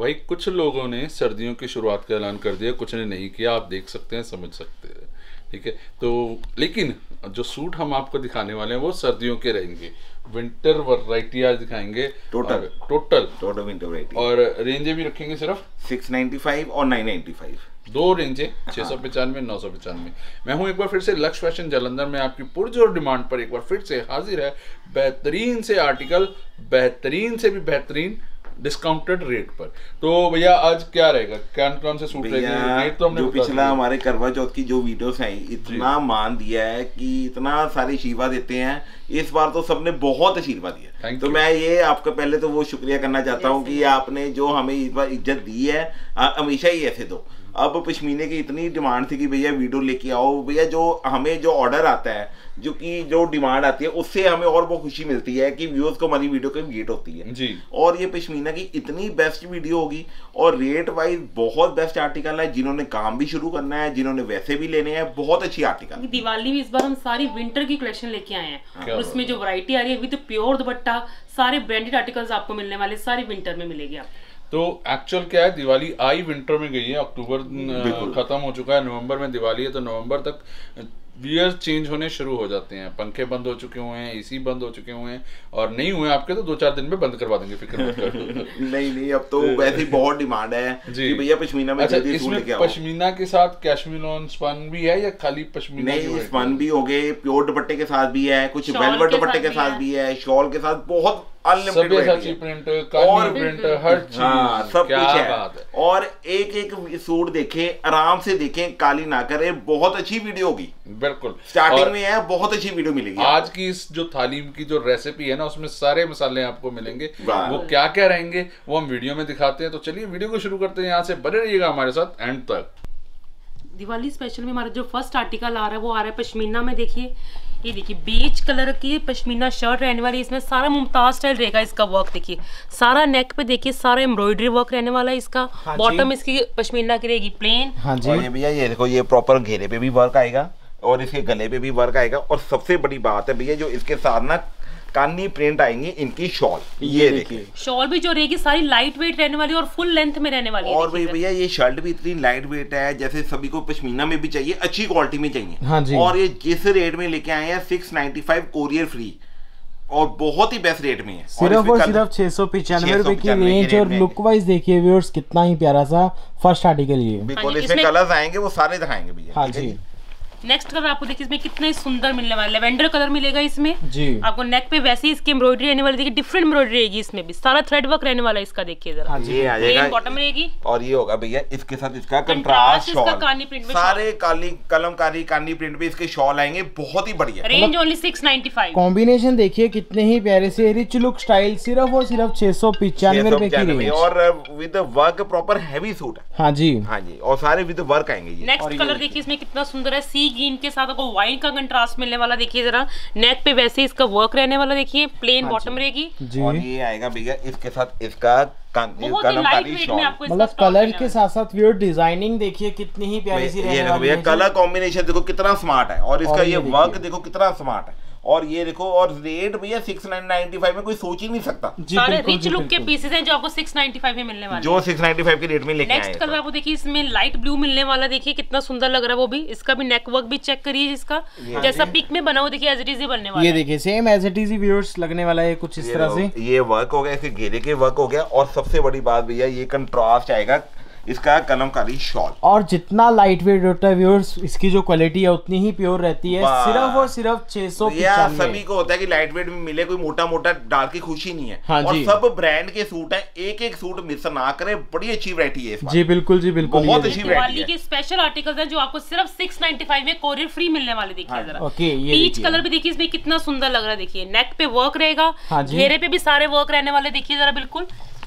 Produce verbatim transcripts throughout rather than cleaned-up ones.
भाई कुछ लोगों ने सर्दियों की शुरुआत का ऐलान कर दिया, कुछ ने नहीं किया, आप देख सकते हैं, समझ सकते हैं, ठीक है। तो लेकिन जो सूट हम आपको दिखाने वाले हैं वो सर्दियों के रहेंगे, विंटर वैरायटी आज दिखाएंगे, total total total winter variety, और रेंजें भी रखेंगे सिर्फ छह सौ पचानवे और नौ सौ पचानवे, दो रेंजें छह सौ पचानवे, नौ सौ पचानवे। मैं हूं एक बार फिर से लक्ष्य फैशन जालंधर में, आपकी पुरजोर डिमांड पर एक बार फिर से हाजिर है, बेहतरीन से आर्टिकल, बेहतरीन से भी बेहतरीन डिस्काउंटेड रेट पर। तो भैया आज क्या रहेगा, कौन कौन से सूट रहेंगे? तो हमने जो पिछला हमारे करवा चौथ की जो वीडियोस आई, इतना मान दिया है कि इतना सारे शिवा देते हैं, इस बार तो सबने बहुत आशीर्वाद दिया। तो मैं ये आपका पहले तो वो शुक्रिया करना चाहता हूँ कि आपने जो हमें इस बार इज्जत दी है, हमेशा ही ऐसे दो। अब पश्मीने की इतनी डिमांड थी कि भैया वीडियो लेके आओ, भैया जो हमें जो ऑर्डर आता है, जो कि जो डिमांड आती है, उससे हमें और बहुत खुशी मिलती है कि व्यूअर्स को हमारी वीडियो की वीट होती है जी। और ये पश्मीना की इतनी बेस्ट वीडियो होगी और रेट वाइज बहुत बेस्ट आर्टिकल है, जिन्होंने काम भी शुरू करना है, जिन्होंने वैसे भी लेने हैं, बहुत अच्छी आर्टिकल। दिवाली में इस बार हम सारी विंटर की कलेक्शन लेके आए हैं, उसमें जो वरायटी आ रही है विद प्योर दुपट्टा, सारे ब्रांडेड आर्टिकल्स आपको मिलने वाले, सारी विंटर में मिलेगी आपको। तो एक्चुअल क्या है, दिवाली आई विंटर में गई है, अक्टूबर खत्म हो चुका है, नवंबर में दिवाली है, तो नवंबर तक वियर चेंज होने शुरू हो जाते हैं, पंखे बंद हो चुके हुए हैं, एसी बंद हो चुके हुए हैं, और नहीं हुए आपके तो दो चार दिन में बंद करवा देंगे, फिक्र मत करो। नहीं नहीं, अब तो वैसे बहुत डिमांड है कि भैया पश्मीना में जल्दी सूट लेके आओ। पश्मीना के साथ कैशमीर ऑन स्पन भी है या खाली पश्मीना? नहीं, स्पन भी हो गए, प्योर दुपट्टे के साथ भी है, कुछ वेलवेट दुपट्टे के साथ भी है, शॉल के साथ, बहुत प्रिंट, और प्रिंट, हर चीज, हाँ, सब कुछ है। और एक एक सूट देखें, आराम से देखें, काली ना करें, बहुत अच्छी वीडियो होगी। बिल्कुल स्टार्टिंग में है, बहुत अच्छी वीडियो मिलेगी। आज की इस जो थालीम की जो रेसिपी है ना, उसमें सारे मसाले आपको मिलेंगे, वो क्या क्या रहेंगे वो हम वीडियो में दिखाते हैं। तो चलिए वीडियो को शुरू करते हैं, यहाँ से बने रहिएगा हमारे साथ एंड तक। दिवाली स्पेशल में हमारा जो फर्स्ट आर्टिकल आ रहा है वो आ रहा है पश्मीना में। देखिए ये देखिए बेज कलर की पश्मीना शर्ट रहने वाली है, इसमें सारा मुमताज स्टाइल रहेगा। इसका वर्क देखिए, सारा नेक पे देखिए सारा एम्ब्रॉयडरी वर्क रहने वाला है इसका। हाँ, बॉटम इसकी पश्मीना की रहेगी प्लेन। हाँ जी, और ये भैया ये देखो, ये प्रॉपर घेरे पे भी वर्क आएगा और इसके गले पे भी वर्क आएगा, और सबसे बड़ी बात है भैया जो इसके साथ ना कानी प्रिंट आएंगे इनकी शॉल, ये देखिए शॉल भी जो रहेगी सारी लाइट वेट रहने वाली है और फुल लेंथ में रहने वाली है। और भैया ये शर्ट भी इतनी लाइट वेट है, जैसे सभी को पश्मीना में भी चाहिए, अच्छी क्वालिटी में चाहिए। हाँ जी। और ये जिस रेट में लेके आए हैं छह सौ पचानवे कोरियर फ्री, और बहुत ही बेस्ट रेट में है, सिर्फ और सिर्फ छह सौ पचानवे रुपए की रेंज। और लुक वाइज देखिए व्यूअर्स कितना ही प्यारा सा फर्स्ट आर्टिकल ये, बिकॉज इसमें कलर्स आएंगे वो सारे दिखाएंगे भैया। हाँ जी, नेक्स्ट कलर आपको देखिए इसमें कितने सुंदर मिलने वाला है, लेवेंडर कलर मिलेगा इसमें जी। आपको नेक पे वैसे ही इसकी एम्ब्रॉयडरी रहने वाली, देखिए डिफरेंट एम्ब्रॉयडरी रहेगी, इसमें भी सारा थ्रेड वर्क रहने वाला है इसका। देखिए जरा ये आ जाएगा, बॉटम रहेगी और ये होगा भैया इसके साथ इसका कंट्रास्ट शॉल, इसका कानी प्रिंट में सारे काली कलमकारी कानी प्रिंट पे इसके शॉल आएंगे, बहुत ही बढ़िया। रेंज ओनली छह सौ पचानवे। कॉम्बिनेशन देखिए कितने ही प्यारे से, रिच लुक स्टाइल, सिर्फ और सिर्फ छह सौ पचानवे रुपए की रेंज, और with work proper heavy suit है। हाँ जी, हाँ जी, और सारे विद वर्क आएंगे। नेक्स्ट कलर देखिए इसमें कितना सुंदर है, सी ग्रीन के साथ आपको वाइन का कंट्रास्ट मिलने वाला। देखिए जरा नेक पे वैसे इसका वर्क रहने वाला, देखिए प्लेन बॉटम रहेगी, और ये आएगा भैया इसके साथ इसका मतलब कलर के साथ साथ व्यूअर डिजाइनिंग देखिए कितनी ही प्यारी सी रहने वाली है। कलर कॉम्बिनेशन देखो कितना स्मार्ट है, और इसका ये वर्क देखो कितना स्मार्ट है, और ये देखो, और रेट भैया छह सौ पचानवे में कोई सोच ही नहीं सकता। सारे रिच लुक के पीसेस हैं जो आपको छह सौ पचानवे में मिलने वाले, जो छह सौ पचानवे के रेट में लेके आए हैं। नेक्स्ट कलर आपको देखिए इसमें लाइट ब्लू मिलने वाला, देखिए कितना सुंदर लग रहा है वो भी, इसका भी नेक वर्क भी चेक करिए, इसका जैसा पिक में बना हो देखिए एज इट इज बनने वाला है। ये देखिए same as it is viewers लगने वाला है कुछ इस तरह से, ये वर्क हो गया, इसके घेरे के वर्क हो गया, और सबसे बड़ी बात भैया ये कंट्रास्ट आएगा इसका कलमकारी शॉल। और जितना लाइट वेट होता है व्यूअर्स, इसकी जो क्वालिटी है उतनी ही प्योर रहती है, सिर्फ और सिर्फ छह सौ पचानवे। या सभी को होता है कि लाइट वेट में मिले, कोई मोटा मोटा डाल के खुशी नहीं है। हाँ, और सब ब्रांड के सूट है, एक एक सूट मिस ना करें, बड़ी अच्छी वैरायटी है जी। बिल्कुल जी बिल्कुल, बहुत अच्छी वैरायटी के स्पेशल आर्टिकल्स हैं जो आपको सिर्फ छह सौ पचानवे में कोरियर फ्री मिलने वाले। देखिए जरा पीच कलर भी देखिए इसमें कितना सुंदर लग रहा है, देखिए नेक पे वर्क रहेगा, घेरे पे भी सारे वर्क रहने वाले। देखिए जरा बिल्कुल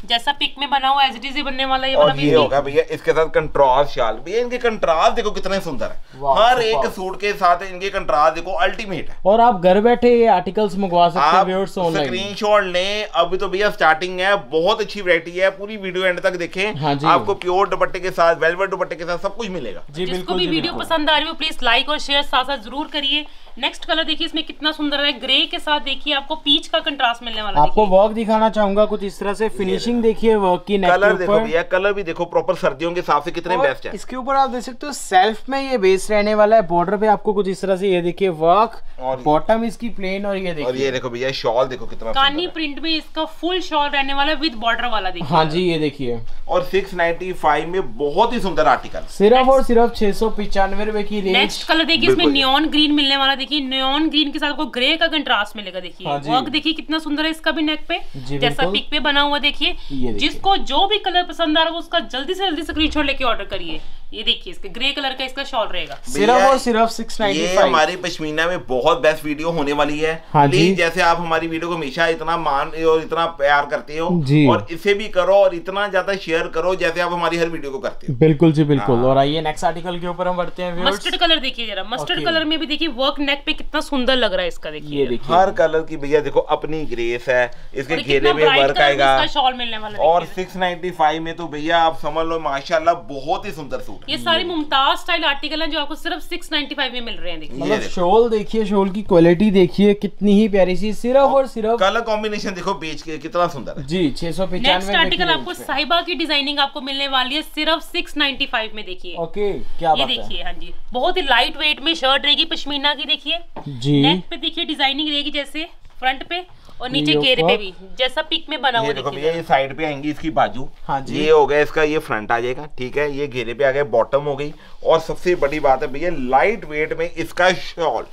जैसा पिक में बना हुआ एज इट इज बनने वाला ये, और ये होगा भैया इसके साथ कंट्रास्ट शाल। भैया इनके कंट्रास्ट देखो कितने सुंदर है, हर एक सूट के साथ इनके कंट्रास्ट देखो अल्टीमेट है। और आप घर बैठे ये आर्टिकल्स मंगवा सकते हैं व्यूअर्स ऑनलाइन, स्क्रीनशॉट लें। अभी तो भैया स्टार्टिंग है, बहुत अच्छी वैरायटी है, पूरी वीडियो एंड तक देखें, आपको प्योर दुपट्टे के साथ, वेलवेट दुपट्टे के साथ सब कुछ मिलेगा। जिसको भी वीडियो पसंद आ रही हो प्लीज लाइक और शेयर साथ साथ जरूर करिए। नेक्स्ट कलर देखिए इसमें कितना सुंदर है, ग्रे के साथ देखिए आपको पीच का कंट्रास्ट मिलने वाला है। आपको वर्क दिखाना चाहूंगा कुछ इस तरह से, फिनिशिंग देखिए वर्क की, कलर देखो भैया, कलर भी देखो प्रॉपर सर्दियों के हिसाब से कितने बेस्ट है। इसके ऊपर आप देख सकते हो सेल्फ में ये बेस रहने वाला है, बॉर्डर पे आपको कुछ इस तरह से ये देखिए वर्क, और बॉटम इसकी प्लेन, और ये देखिए, और ये देखो भैया शॉल देखो कितना कानी प्रिंट में इसका फुल शॉल रहने वाला विद बॉर्डर वाला देखिए। हाँ जी ये देखिए, और सिक्स नाइन्टी फाइव में बहुत ही सुंदर आर्टिकल, सिर्फ और सिर्फ छह सौ पचानवे रुपए की रेंज। नेक्स्ट कलर देखिए इसमें नियॉन ग्रीन मिलने वाला, देखिए नियॉन ग्रीन के साथ आपको ग्रे का कंट्रास्ट मिलेगा। देखिए वर्क देखिए कितना सुंदर है इसका भी, नेक पे जैसा पिक पे बना हुआ देखिए। जिसको जो भी कलर पसंद आ रहा है उसका जल्दी से जल्दी स्क्रीनशॉट लेके ऑर्डर करिए। ये देखिए इसके ग्रे कलर का इसका शॉल रहेगा, सिर्फ और सिर्फ सिक्स नाइन्टी फाइव। ये हमारी पश्मीना में बहुत बेस्ट वीडियो होने वाली है। हाँ जी, जैसे आप हमारी वीडियो को हमेशा इतना मान और इतना प्यार करते हो, और इसे भी करो और इतना ज्यादा शेयर करो जैसे आप हमारी हर वीडियो को करते हो। बिल्कुल जी बिल्कुल। और आइए नेक्स्ट आर्टिकल के ऊपर हम बढ़ते हैं। मस्टर्ड कलर देखिए जरा, मस्टर्ड कलर में भी देखिए वर्क नेक पे कितना सुंदर लग रहा है इसका। देखिए देखिए हर कलर की भैया देखो अपनी ग्रेस है, इसके घेरे में वर्क आएगा, शॉल मिलने वाला। और सिक्स नाइन्टी फाइव में तो भैया आप समझ लो माशाल्लाह बहुत ही सुंदर सूट। ये सारी मुमताज स्टाइल आर्टिकल हैं जो आपको सिर्फ छह सौ पचानवे में मिल रहे हैं। देखिए मतलब शॉल देखिए, शॉल की क्वालिटी देखिए कितनी ही प्यारी सी, सिर्फ और सिर्फ कलर कॉम्बिनेशन देखो बीच के कितना सुंदर है जी। छह सौ पचानवे। नेक्स्ट आर्टिकल आपको साहिबा की डिजाइनिंग आपको मिलने वाली है सिर्फ छह सौ पचानवे में। देखिए ओके क्या बात है, ये देखिए। हां जी बहुत ही लाइट वेट में शर्ट रहेगी पश्मीना की। देखिए जी नेक पे देखिए डिजाइनिंग रहेगी जैसे फ्रंट पे, और नीचे घेरे पे भी जैसा पिक में बना हुआ। देखो भैया ये साइड पे आएंगी इसकी बाजू। हाँ जी ये हो गया इसका, ये फ्रंट आ जाएगा ठीक है, ये घेरे पे आ गया, बॉटम हो गई। और सबसे बड़ी बात है भैया लाइट वेट में इसका शॉल,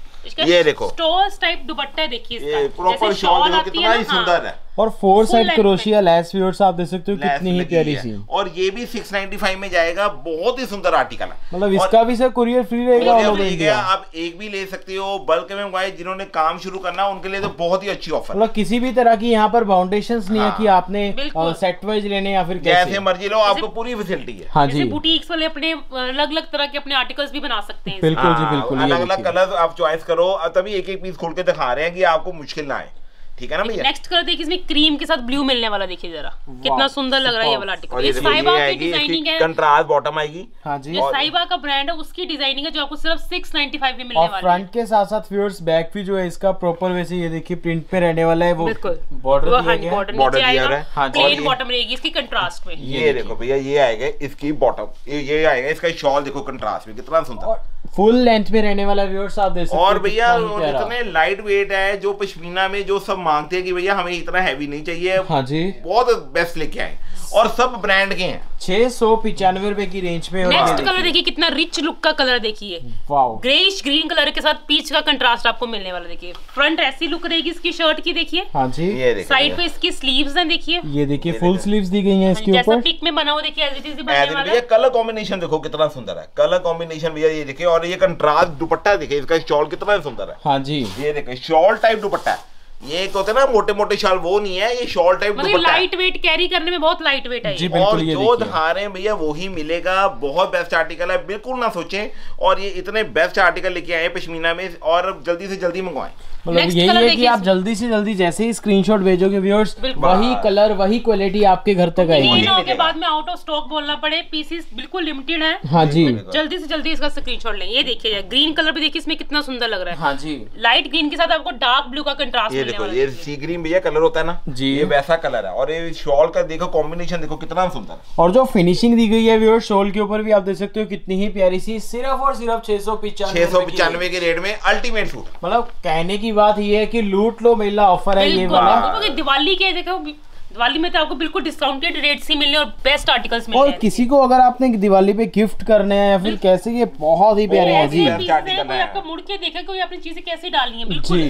ये देखो स्टोल्स टाइप दुपट्टा देखिए इसका, प्रॉपर शॉल देखो कितना ही सुंदर है। और four side crochet lace viewers आप देख सकते हो कितनी ही प्यारी सी। और ये भी छह सौ पचानवे में जाएगा, बहुत ही सुंदर आर्टिकल है। मतलब इसका भी सर कुरियर फ्री रहेगा, ऑल इंडिया आप एक भी ले सकते हो। बल्क में मंगवाए जिन्होंने काम शुरू करना उनके लिए तो बहुत ही अच्छी ऑफर। मतलब किसी भी तरह की यहाँ पर बाउंडेशंस नहीं है कि आपने सेट वाइज लेने या फिर जैसे मर्जी लो, आपको पूरी फैसिलिटी है। हाँ जी बुटीक्स वाले अपने अलग अलग तरह के अपने आर्टिकल्स भी बना सकते हैं। बिल्कुल जी बिल्कुल, अलग अलग कलर आप चॉइस करो, तभी एक एक पीस खोल के दिखा रहे हैं कि आपको मुश्किल ना आए। ठीक है ना भैया। नेक्स्ट कलर देखिए इसमें क्रीम के साथ ब्लू मिलने वाला, देखिए जरा कितना सुंदर लग रहा है ये वाला आर्टिकल। ये साइबा की डिजाइनिंग है, कंट्रास्ट बॉटम आएगी। हां जी ये साइबा का ब्रांड है, उसकी डिजाइनिंग है जो आपको सिर्फ छह सौ पचानवे में मिलने वाली है। और फ्रंट के साथ साथ व्यूअर्स बैक भी जो है इसका प्रॉपर वैसे ये देखिए प्रिंट पे रहने वाला है, वो बॉर्डर दिया गया है, बॉर्डर दिया है। हां जी प्लेन बॉटम रहेगी इसकी कंट्रास्ट में। ये देखो भैया ये आएगा इसकी बॉटम, ये आएगा इसका शॉल देखो कंट्रास्ट में कितना सुंदर, फुल लेंथ में रहने वाला व्यूअर्स आप देख सकते हो। और भैया इतने लाइट वेट है जो पश्मीना में जो सब मांगते हैं कि भैया हमें इतना हैवी नहीं चाहिए। हाँ जी बहुत बेस्ट लेके आए और सब ब्रांड के हैं, छह सौ पचानवे रुपए की रेंज में। नेक्स्ट कलर देखिए कितना रिच लुक का कलर, देखिए ग्रेइश ग्रीन कलर के साथ पीच का कंट्रास्ट आपको मिलने वाला। देखिए फ्रंट ऐसी लुक रहेगी इसकी शर्ट की, देखिए हाँ जी साइड पे इसकी स्लीव्स हैं। देखिए ये देखिए फुल स्लीव्स दी गई हैं इसके ऊपर, पिक में बना हुआ देखिए। कलर कॉम्बिनेशन देखो कितना सुंदर है, कलर कॉम्बिनेशन भैया ये देखिए। और ये कंट्रास्ट दुपट्टा देखिए इसका शॉल कितना सुंदर है। हाँ जी ये देखिए शॉल टाइप दुपट्टा, ये होते ना मोटे मोटे शाल वो नहीं है, ये शॉल टाइप दुपट्टा, मतलब लाइट वेट कैरी करने में बहुत लाइट वेट है जी। और जो धारे भैया वो ही मिलेगा, बहुत बेस्ट आर्टिकल है, बिल्कुल ना सोचें। और ये इतने बेस्ट आर्टिकल लेके आए पश्मीना में, और जल्दी से जल्दी मंगवाएं। मतलब यही है कि आप जल्दी से जल्दी जैसे ही स्क्रीनशॉट भेजोगे व्यूअर्स, वही कलर वही क्वालिटी आपके घर तक आएगी। तीन दिनों के बाद में आउट ऑफ स्टॉक बोलना पड़े, पीसेस बिल्कुल लिमिटेड है। हाँ जी जल्दी से जल्दी इसका स्क्रीनशॉट लें। ये देखिए ग्रीन कलर भी देखिए इसमें कितना सुंदर लग रहा है। हाँ जी लाइट ग्रीन के साथ आपको डार्क ब्लू का कंट्रास्ट मिलने वाला है। ये सी ग्रीन भैया कलर होता है ना जी, ये वैसा कलर है। और ये शॉल का देखो कॉम्बिनेशन देखो कितना सुंदर है, और जो फिनिशिंग दी गई है व्यूअर्स शॉल के ऊपर भी आप देख सकते हो कितनी ही प्यारी सी, सिर्फ और सिर्फ छह सौ पचानवे छह सौ पचानवे के रेट में अल्टीमेट सूट। मतलब कहने की बात ये है कि लूट लो मेला ऑफर है ये वाला। दिवाली के देखो दिवाली में तो आपको बिल्कुल डिस्काउंटेड रेट से मिलने और बेस्ट आर्टिकल्स मिलने। और किसी को अगर आपने दिवाली पे गिफ्ट करने हैं या फिर कैसे, ये बहुत ही प्यारे हैं जी। आपको मुड़ के देखा कोई अपनी चीजें कैसे डालनी है, बिल्कुल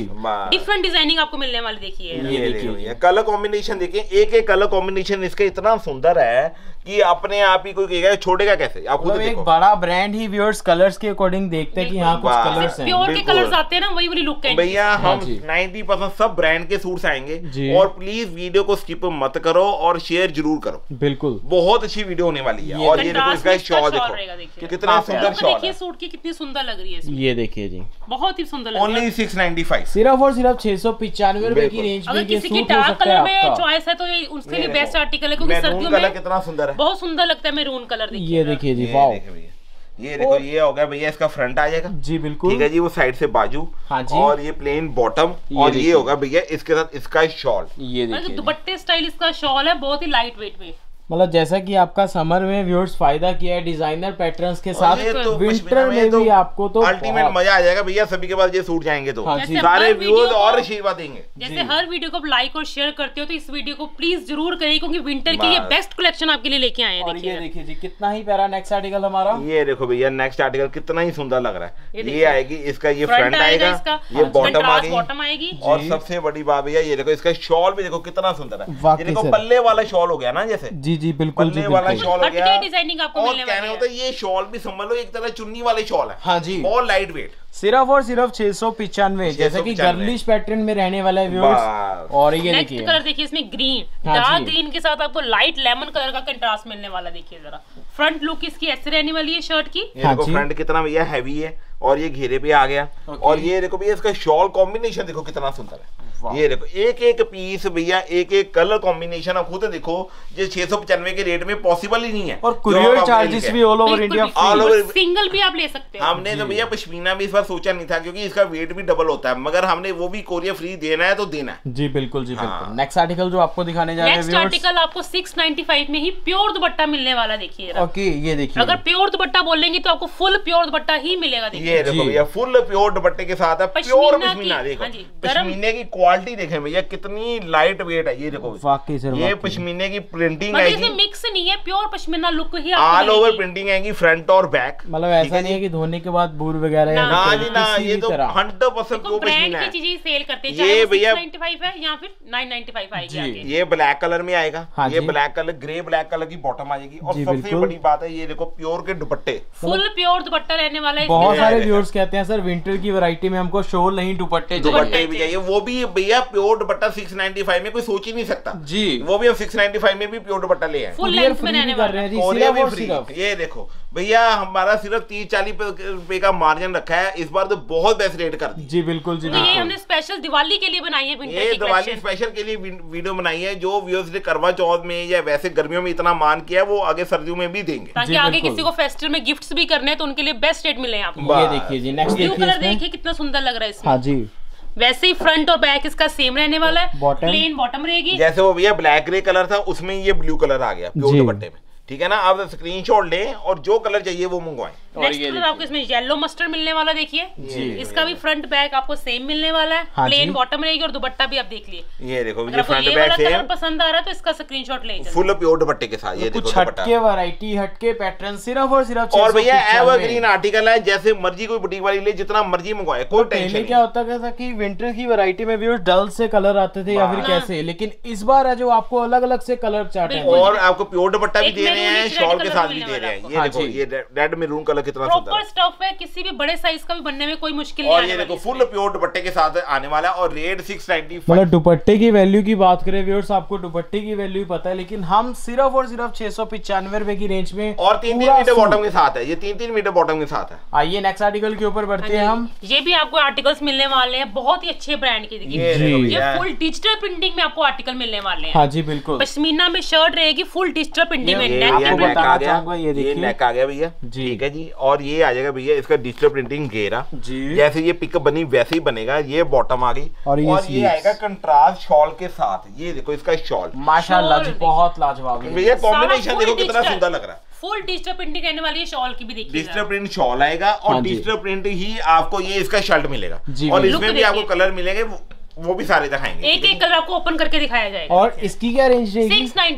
डिफरेंट डिजाइनिंग आपको मिलने वाली। देखिए ये देखिए कलर कॉम्बिनेशन देखिए, एक एक कलर कॉम्बिनेशन इसका इतना सुंदर है कि अपने आप ही कोई कहेगा छोड़ेगा कैसे। आपको एक बड़ा ब्रांड ही व्यूअर्स कलर्स के अकॉर्डिंग देखते हैं कि हाँ कुछ कलर्स हैं, प्योर के कलर्स आते हैं ना, वही वाली लुक है भैया। हम नाइनटी परसेंट सब ब्रांड के सूट्स आएंगे, और प्लीज वीडियो को स्किप मत करो और शेयर जरूर करो, बिल्कुल बहुत अच्छी वीडियो होने वाली है। और ये देखो इसका शॉल देखो कितना सुंदर शॉल है, देखिए सूट की कितनी सुंदर लग रही है इसमें। ये देखिए जी बहुत ही सुंदर लग रहा है। ओनली छह सौ पचानवे सिर्फ और सिर्फ छह सौ पचानवे रुपए की रेंज में। अगर किसी की डार्क कलर में चॉइस है तो ये उसके लिए बेस्ट आर्टिकल है, क्योंकि सर्दियों में बहुत सुंदर लगता है मैरून कलर। देखिए ये देखिए जी वाओ, ये देखो ये हो गया भैया, इसका फ्रंट आ जाएगा जी बिल्कुल, ठीक है जी। वो साइड से बाजू, हाँ जी, और ये प्लेन बॉटम, और ये होगा भैया इसके साथ इसका शॉल, ये देखिए दुपट्टे स्टाइल इसका शॉल है, बहुत ही लाइट वेट में। मतलब जैसा कि आपका समर में व्यूअर्स फायदा किया है डिजाइनर पैटर्न्स के साथ, तो विंटर में भी आपको तो अल्टीमेट मजा आ जाएगा भैया। सभी के पास ये सूट जाएंगे तो सारे व्यूअर्स और आशीर्वाद देंगे। जैसे हर वीडियो को आप लाइक और शेयर करते हो, तो इस वीडियो को प्लीज जरूर करिए, क्योंकि विंटर के लिए बेस्ट कलेक्शन आपके लिए लेके आए हैं। ये देखिए जी कितना ही प्यारा नेक्स्ट आर्टिकल हमारा, ये देखो भैया नेक्स्ट आर्टिकल कितना ही सुंदर लग रहा है। ये आएगी इसका, ये फ्रंट आएगा, ये बॉटम आएगी, और सबसे बड़ी बात भैया ये देखो इसका शॉल भी देखो कितना सुंदर है। ये देखो पल्ले वाला शॉल हो गया ना, जैसे जी जी बिल्कुल जी वाला शॉल हो गया, डिजाइनिंग आपको मिलने वाली है। और ये शॉल भी समझ लो एक तरह चुन्नी वाले शॉल है, हाँ जी, और लाइट वेट सिर्फ और सिर्फ छह सौ पचानवे, जैसा कि गर्लिश पैटर्न में रहने वाला है व्यूअर्स। और ये देखिए कलर देखिए इसमें ग्रीन, डार्क ग्रीन के साथ आपको लाइट लेमन कलर का कंट्रास्ट मिलने वाला। देखिए जरा फ्रंट लुक इसकी ऐसे रहने वाली है शर्ट की, देखो फ्रंट कितना भैया हैवी है, और ये घेरे पे आ गया। और ये देखो भैया इसका शॉल कॉम्बिनेशन देखो कितना सुंदर है। ये देखो एक एक पीस भैया, एक एक कलर कॉम्बिनेशन आप खुद देखो, जो छह सौ पचानवे के रेट में पॉसिबल ही नहीं है। और कुरियर चार्जेस भी all over India, all over, single भी आप ले सकते हैं। हमने तो भैया पश्मीना भी इस बार सोचा नहीं था, क्योंकि इसका वेट भी डबल होता है, मगर हमने वो भी कोरियर फ्री देना है तो देना है जी बिल्कुल जी बिल्कुल। नेक्स्ट आर्टिकल जो आपको दिखाने जा रहे हैं, नेक्स्ट आर्टिकल आपको सिक्स नाइन्टी फाइव में ही प्योर दुपट्टा मिलने वाला। देखिए ओके ये देखिए, अगर प्योर दुपट्टा बोलेंगे तो आपको फुल प्योर दुपट्टा ही मिलेगा। ये देखो भैया फुल प्योर दुपट्टे के साथ है, प्योर पश्मीना। देखो पश्मीने की क्वालिटी देखें भैया कितनी लाइट वेट है। ये देखो वाकई सर, ये पश्मीने की प्रिंटिंग आएगी, इसमें मिक्स नहीं है, प्योर पश्मीना लुक ही ऑल ओवर प्रिंटिंग आएगी फ्रंट और बैक। मतलब ऐसा नहीं है कि धोने के बाद बूर वगैरह, ना जी ना, ये तो हंड्रेड परसेंट प्योर पश्मीना है। ये भैया या फिर नाइन नाइन्टी फाइव आएगी, ये ब्लैक कलर में आएगा, ये black colour, grey black colour की बॉटम आ जाएगी। और सबसे बड़ी बात है ये देखो प्योर के दुपट्टे, फुल प्योर दुपट्टा रहने वाला है। सारे व्यूअर्स कहते हैं सर विंटर की वैरायटी में हमको शॉल नहीं दुपट्टे दुपट्टे भी चाहिए, वो भी भैया प्योर दुपट्टा छह सौ पचानवे में कोई सोच ही नहीं सकता जी। वो भी हम छह सौ पचानवे में भी प्योर दुपट्टा ले आए, फुल लेंथ में रहने वाला है, कोरियर भी फ्री। ये देखो भैया हमारा सिर्फ तीस चालीस रुपए का मार्जिन रखा है, इस बार तो बहुत बेस्ट रेट कर दी जी बिल्कुल जी। ये हमने स्पेशल दिवाली के लिए बनाई है, ये दिवाली स्पेशल के लिए वीडियो बनाई है। जो व्यूअर्स ने करवा चौथ में या वैसे गर्मियों में इतना मान किया, वो आगे सर्दियों में भी देंगे, ताकि आगे किसी को फेस्टिवल में गिफ्ट्स भी करने हैं तो उनके लिए बेस्ट रेट मिले आपको। ये देखिए जी नेक्स्ट ब्लू कलर देखिए कितना सुंदर लग रहा है इसमें, हाँ जी। वैसे ही फ्रंट और बैक इसका सेम रहने वाला है, प्लेन बॉटम रहेगी। जैसे वो भैया ब्लैक ग्रे कलर था, उसमें ये ब्लू कलर आ गया प्योर दुपट्टे में, ठीक है ना। आप स्क्रीनशॉट लें और जो कलर चाहिए वो मंगवाएं। नेक्स्ट कलर आपको इसमें येलो मस्टर्ड मिलने वाला, देखिए इसका भी फ्रंट बैक आपको सेम मिलने वाला है, प्लेन बॉटम रहेगी और दुपट्टा भी आप देख लिए। ये देखो मुझे फ्रंट बैक सेम पसंद आ रहा है तो इसका स्क्रीनशॉट ले लीजिए, फुल प्योर दुपट्टे के साथ। ये देखो हटके वैरायटी, हटके पैटर्न सिर्फ और सिर्फ। और भैया एवरग्रीन आर्टिकल है, जैसे मर्जी कोई बुटीक वाली ले, जितना मर्जी मंगवाए, कोई टेंशन नहीं। क्या होता था कि विंटर की वैरायटी में भी डल से कलर आते थे या फिर कैसे, लेकिन इस बार है जो आपको अलग अलग से कलर चार्ट है, और आपको प्योर दुपट्टा भी दे रहे हैं, शॉल के साथ भी दे रहे हैं। ये देखो ये रेड मेरून कलर कितना सुंदर है, प्रॉपर स्टफ है, किसी भी बड़े साइज का भी बनने में कोई मुश्किल नहीं। और ये देखो फुल प्योर दुपट्टे के साथ आने वाला है, और रेट छह सौ पचानवे। मतलब दुपट्टे की वैल्यू की बात करें व्यूअर्स, आपको दुपट्टे की वैल्यू पता है, लेकिन हम सिर्फ और सिर्फ छह सौ पचानवे रुपए की रेंज में, और तीन तीन मीटर बॉटम के साथ है। ये तीन तीन मीटर बॉटम के साथ है। आइए नेक्स्ट आर्टिकल के ऊपर बढ़ते हैं हम। ये भी आपको आर्टिकल्स मिलने वाले हैं बहुत ही अच्छे ब्रांड के, ये फुल डिजिटल प्रिंटिंग में आपको आर्टिकल मिलने वाले हैं। हाँ जी बिल्कुल, पश्मीना में शर्ट रहेगी, फुल डिजिटल प्रिंटिंग में। ये नेक आ गया भैया, ठीक है जी। और ये आ जाएगा भैया इसका डिजिटल प्रिंटिंग घेरा, जैसे ये पिकअप बनी वैसे ही बनेगा। ये बॉटम आ गई, और ये, और ये आएगा कंट्रास्ट शॉल के साथ। ये देखो इसका शॉल माशाल्लाह जी बहुत लाजवाब है भैया, कॉम्बिनेशन देखो कितना सुंदर लग रहा है। फुल डिजिटल प्रिंटिंग रहने वाली है, शॉल की भी देखिए, डिजिटल प्रिंट शॉल आएगा, और डिजिटल प्रिंट ही आपको ये इसका शर्ट मिलेगा, और इसमें भी आपको कलर मिलेंगे, वो भी सारे दिखाएंगे, एक एक कलर आपको ओपन करके दिखाया जाएगा। और इसकी क्या रेंज रहेगी? छह सौ पचानवे,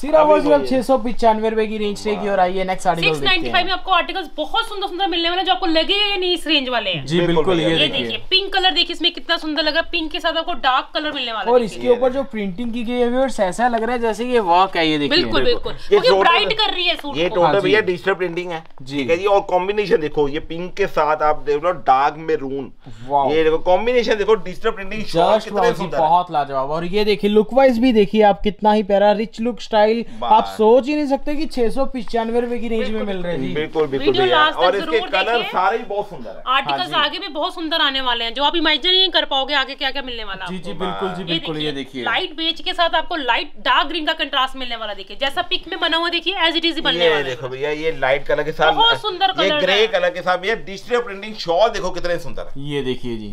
सिर्फ और सिर्फ छह सौ पचानवे रुपए की रेंज रहेगी। और आइए नेक्स्ट आर्टिकल छह सौ पचानवे में आपको आर्टिकल्स बहुत सुंदर सुंदर मिलने वाले हैं, जो आपको लगेगा नहीं इस रेंज वाले हैं जी बिल्कुल। ये देखिए पिंक कलर देखिए इसमें कितना सुंदर लग रहा है, पिंक के साथ आपको डार्क कलर मिलने वाला है, और इसके ऊपर जो प्रिंटिंग की गई है ऐसा लग रहा है जैसे ये वर्क है। ये देखिए बिल्कुल बिल्कुल ब्राइट कर रही है सूट, ये टोटल भैया डिजिटल प्रिंटिंग है, ठीक है जी। और कॉम्बिनेशन देखो, ये पिंक के साथ आप देख लो डार्क मेरून, ये देखो कॉम्बिनेशन देखो डिजिटल प्रिंटिंग जस्ट वाओजी, बहुत लाजवाब। और ये देखिए लुक वाइज भी देखिए आप, कितना ही प्यारा रिच लुक स्टाइल, आप सोच ही नहीं सकते कि छह सौ पिचानवे रुपए की रेंज में मिल रही है। बिल्कुल बिल्कुल, और इसके कलर सारे ही बहुत सुंदर है। आर्टिकल्स आगे भी बहुत सुंदर आने वाले हैं जो आप इमेजिन नहीं कर पाओगे आगे क्या क्या मिलने वाला। जी जी बिल्कुल जी बिल्कुल। ये देखिए लाइट बेज के साथ आपको लाइट डार्क ग्रीन का कंट्रास्ट मिलने वाला, देखिए जैसा पिक में बना हुआ देखिए एज इट इज बनने वाला। देखो भैया ये लाइट कलर के साथ बहुत सुंदर कलर, ये ग्रे कलर के साथ ये डिजिटल प्रिंटिंग शॉल देखो कितने सुंदर है। ये देखिए जी,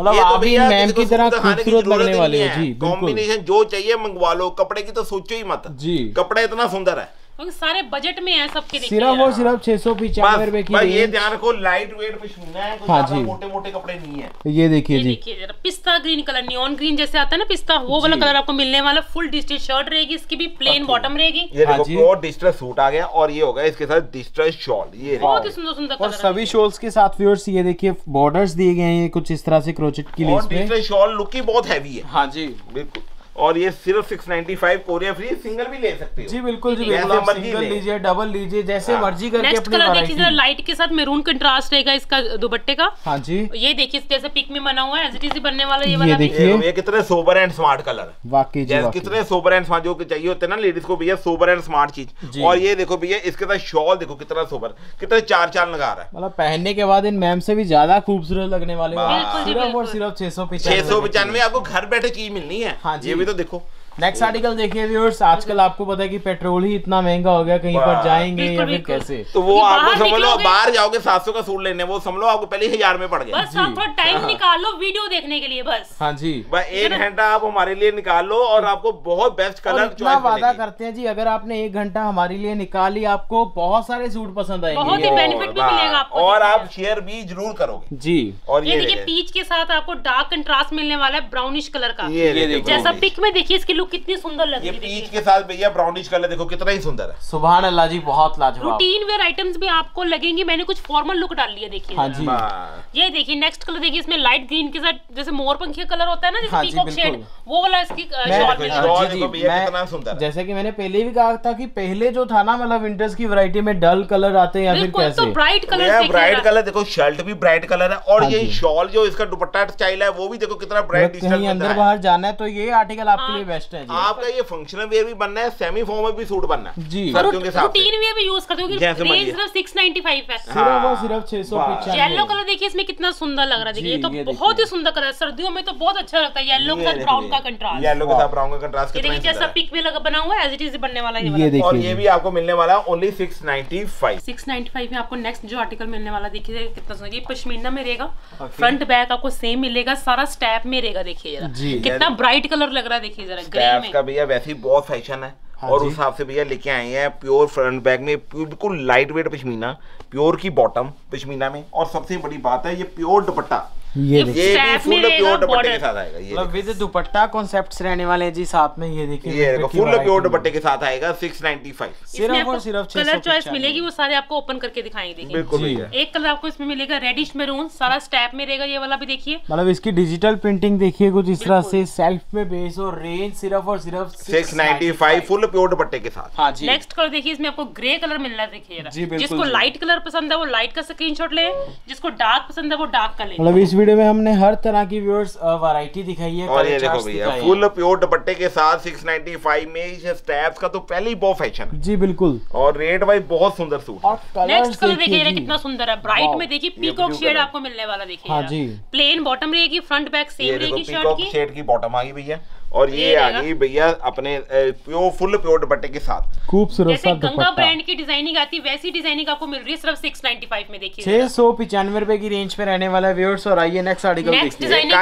मतलब आप भी मैम की तरह खूबसूरत लगने वाले हैं जी। कॉम्बिनेशन जो चाहिए मंगवा लो, कपड़े की तो सोचो ही मत जी, कपड़ा इतना सुंदर है, सारे बजट में है सबके। सिर्फ और सिर्फ छह सौ पिचानवे रुपए की, ये ध्यान रखो लाइट वेट पे सुनना है, हाँ जी, मोटे मोटे कपड़े नहीं है। ये देखिए जी, देखिए जरा पिस्ता ग्रीन कलर, नियॉन ग्रीन जैसे आता है ना पिस्ता, वो वाला कलर आपको मिलने वाला। फुल डिजिटल शर्ट रहेगी इसकी भी, प्लेन बॉटम रहेगी। ये देखो और डिजिटल सूट आ गया, और ये होगा इसके साथ डिजिटल शॉल, ये बहुत ही सुंदर सुंदर कलर। और सभी शॉल्स के साथ व्यूअर्स ये देखिए बॉर्डर्स दिए गए हैं कुछ इस तरह से क्रोचेट की, डिजिटल शॉल लुक ही बहुत हैवी है। हाँ जी बिल्कुल। और ये सिर्फ six ninety five courier free, single भी ले सकते हो जी। बिल्कुल जी बिल्कुल, आप सिंगल लीजिए, डबल लीजिए, जैसे मर्जी करके अपनी वैरायटी। नेक्स्ट कलर देखिए लाइट के साथ मेरून कंट्रास्ट रहेगा इसका दुपट्टे का। हां जी, ये देखिए जैसे पिक में बना हुआ है एज इट इज बनने वाला। ये वाला देखिए, ये कितने सोबर एंड स्मार्ट कलर, वाकई जी कितने सोबर एंड स्मार्ट जो चाहिए होते हैं ना लेडीज को भैया, सोबर एंड स्मार्ट चीज। और ये देखो भैया इसके साथ शॉल देखो कितना सोबर, कितना चार चांद लगा रहा है, मतलब पहनने के बाद इन मैम से भी ज्यादा खूबसूरत लगने वाले। सिर्फ और सिर्फ छह सौ पिचानवे आपको घर बैठे चीज मिलनी है। हाँ जी, तो देखो नेक्स्ट आर्टिकल देखिए व्यूअर्स। आजकल आपको पता है कि पेट्रोल ही इतना महंगा हो गया, कहीं पर जाएंगे या फिर कैसे, तो वो आपको समझ लो बाहर जाओगे सात सौ का सूट लेने, वो समझ लो आपको पहले हजार में पड़ गया। बस आप थोड़ा टाइम निकाल लो वीडियो देखने के लिए, बस हाँ जी, बस एक घंटा आप हमारे लिए निकाल लो और आपको बहुत बेस्ट कलर चॉइस मिलेगी। वादा करते हैं जी, अगर आपने एक घंटा हमारे लिए निकाली आपको बहुत सारे सूट पसंद आएंगे, बहुत ही बेनिफिट भी मिलेगा आपको, और आप शेयर भी जरूर करोगे जी। और ये देखिए पीच के साथ आपको डार्क कंट्रास्ट मिलने वाला है, ब्राउनिश कलर का, जैसा पिक में देखिए इसकी कितनी सुंदर लग रही है। ये पीच के साथ भैया ब्राउनिश कलर देखो कितना ही सुंदर है। सुभान अल्लाह जी, बहुत लाजवाब। रूटीन वेयर आइटम्स भी आपको लगेंगी, मैंने कुछ फॉर्मल लुक डाल लिया देखिए। हाँ जी, ये देखिए नेक्स्ट कलर देखिए, इसमें लाइट ग्रीन के साथ जैसे मोरपंखी कलर होता है ना, जैसे पीकॉक शेड, वो वाला इसकी शॉल में शॉल देखो भैया कितना सुंदर है। जैसे कि मैंने पहले भी कहा था कि पहले जो था ना, मतलब विंटर्स की वैरायटी में डल कलर आते हैं या फिर कैसे, ब्राइट कलर, ब्राइट कलर देखो, शर्ट भी ब्राइट कलर है, और ये शॉल जो इसका दुपट्टा स्टाइल है वो भी देखो कितना ब्राइट डिजिटल है। अंदर बाहर जाना है तो ये आर्टिकल आपके लिए बेस्ट है। आपका ये फंक्शनल वेयर भी बनना है, सेमी फॉर्मल भी सूट बनना है जी, सर्दियों के साथ रूटीन वेयर भी यूज करते हो। रेंज सिर्फ सिक्स नाइन्टी फाइव है, सिर्फ और सिर्फ छह सौ पचास। येलो कलर देखिए इसमें कितना सुंदर लग रहा है, देखिए ये तो बहुत ही सुंदर कलर है, सर्दियों में तो बहुत अच्छा लगता है। येलो का ब्राउन का कंट्रास्ट, येलो के साथ ब्राउन का कंट्रास्ट कितना सुंदर है, जैसा पिक में लगा बना हुआ है एज इट इज बनने वाला है ये वाला। और ये भी आपको मिलने वाला है only six ninety five. Six ninety five में आपको नेक्स्ट जो आर्टिकल मिलने वाला देखिए कितना सुंदर, ये पश्मीना में रहेगा, फ्रंट बैक आपको सेम मिलेगा, सारा स्टैप में रहेगा। देखिए जरा कितना ब्राइट कलर लग रहा है, देखिए जरा स्टैप का भैया वैसे ही बहुत फैशन है, और उस हिसाब से भैया लेके आए हैं प्योर फ्रंट बैग में, बिल्कुल लाइट वेट पश्मीना, प्योर की बॉटम पश्मीना में, और सबसे बड़ी बात है ये प्योर दुपट्टा, ये देखिए फुल प्योर दुपट्टे के साथ आएगा, ये विद दुपट्टा कॉन्सेप्ट्स रहने वाले हैं जी साथ में। ये देखिए ये देखो फुल प्योर दुपट्टे के साथ आएगा सिक्स नाइन्टी फाइव। सिर्फ और सिर्फ कलर चॉइस मिलेगी, वो सारे आपको ओपन करके दिखाएंगे। बिल्कुल, एक कलर आपको इसमें मिलेगा रेडिश मैरून, सारा स्टैप में रहेगा। ये वाला भी देखिए, मतलब इसकी डिजिटल प्रिंटिंग देखिए कुछ इस तरह से, सेल्फ में बेस, और रेंज सिर्फ और सिर्फ six ninety five full pure दुपट्टे के साथ। हां जी, नेक्स्ट कलर देखिए, इसमें आपको ग्रे कलर मिल रहा है। देखिए जिसको लाइट कलर पसंद है वो लाइट का स्क्रीनशॉट ले, जिसको डार्क पसंद है वो डार्क का ले। मतलब वीडियो में हमने हर तरह की व्यूअर्स वैरायटी दिखाई है। और ये देखो भैया फुल प्योर दुपट्टे के साथ सिक्स नाइन्टी फाइव में, ये स्टैप्स का तो पहले ही बहुत फैशन है जी। बिल्कुल, और रेड वाइज बहुत सुंदर सूट। और नेक्स्ट कलर देखिए ये कितना सुंदर है, ब्राइट में देखिए पीकॉक शेड आपको मिलने वाला। देखिए हां जी, प्लेन बॉटम रहेगी, फ्रंट बैक सेम रहेगी, शर्ट की शेड की बॉटम आ गई भैया। और ये आ गई भैया अपने प्योर फुल प्योर दुपट्टे के साथ, खूबसूरत सा दुपट्टा। गंगा ब्रांड की डिजाइनिंग आती है, वैसी डिजाइनिंग आपको मिल रही है सिर्फ सिक्स नाइन्टी फाइव में। देखिए छह सौ पिचानवे रुपए की रेंज पे रहने वाला है व्यूअर्स। और आइए नेक्स्ट आर्टिकल देखिए, कानी डिजाइन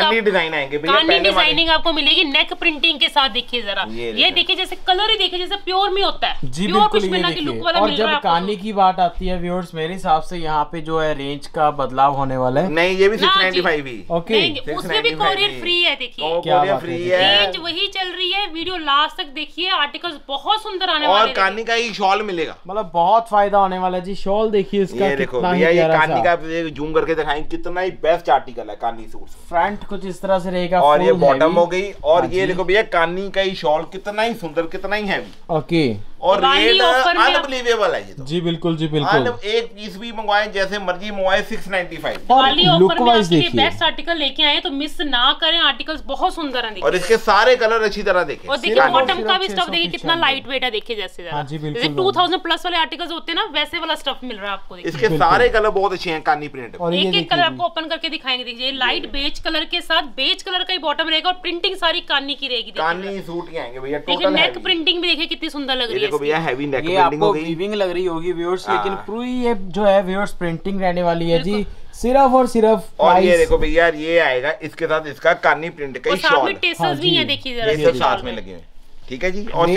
आएंगे भैया, कानी डिजाइनिंग आपको मिलेगी नेक प्रिंटिंग के साथ। देखिए जरा ये देखिए, जैसे कलर ही देखिए जैसे प्योर में होता है जी, बिल्कुल। और जब कानी की बात आती है व्यूअर्स, मेरे हिसाब से यहाँ पे जो है रेंज का बदलाव होने वाला है। नहीं, ये भी सिक्स नाइन्टी फाइव ही, ओके, उसमें भी कोरियर फ्री है। देखिए कोरियर फ्री है, वही चल रही है। वीडियो लास्ट तक देखिए, आर्टिकल्स बहुत सुंदर आने वाले हैं। और कानी का ही शॉल मिलेगा, मतलब बहुत फायदा होने वाला है जी। शॉल देखिए इसका, ये देखो भैया ये कानी का जूम करके दिखाएंगे, कितना ही बेस्ट आर्टिकल है कानी सूट। फ्रंट कुछ इस तरह से रहेगा, और ये बॉटम हो गई। और ये देखो भैया कानी का ही शॉल, कितना ही सुंदर, कितना ही हैवी। ओके, और रेट अनबिलीवेबल है ये तो। जी बिल्कुल जी बिल्कुल, एक पीस भी मंगवाए जैसे मर्जी मंगवाए छह सौ पचानवे। लुक वाइज देखिए बेस्ट आर्टिकल लेके आए तो मिस ना करें, आर्टिकल्स बहुत सुंदर हैं और इसके सारे कलर अच्छी तरह देखें। और देखिए बॉटम का भी स्टफ देखिए कितना लाइट वेट है, देखिए जैसे जैसे दो हज़ार प्लस वाले आर्टिकल्स होते हैं ना वैसे वाला स्टफ मिल रहा है आपको। इसके सारे कलर बहुत अच्छे हैं, कानी प्रिंट एक एक कलर आपको ओपन करके दिखाएंगे। देखिए लाइट बेज कलर के साथ बेज कलर का ही बॉटम रहेगा और प्रिंटिंग सारी कानी की रहेगी, कानी सूट के आएंगे भैया। टोटल नेक प्रिंटिंग भी देखिए कितनी सुंदर लग रही है, भैया हैवी नेक प्रिंटिंग हो गई, वीविंग लग रही होगी व्यूअर्स, लेकिन पूरी ये जो है व्यूअर्स प्रिंटिंग रहने वाली है जी सिर्फ और सिर्फ। और ये देखो भैया ये आएगा इसके साथ इसका कानी प्रिंट का शॉल भी है, देखिए जरा ये साथ में लगे हुए ठीक है जी। और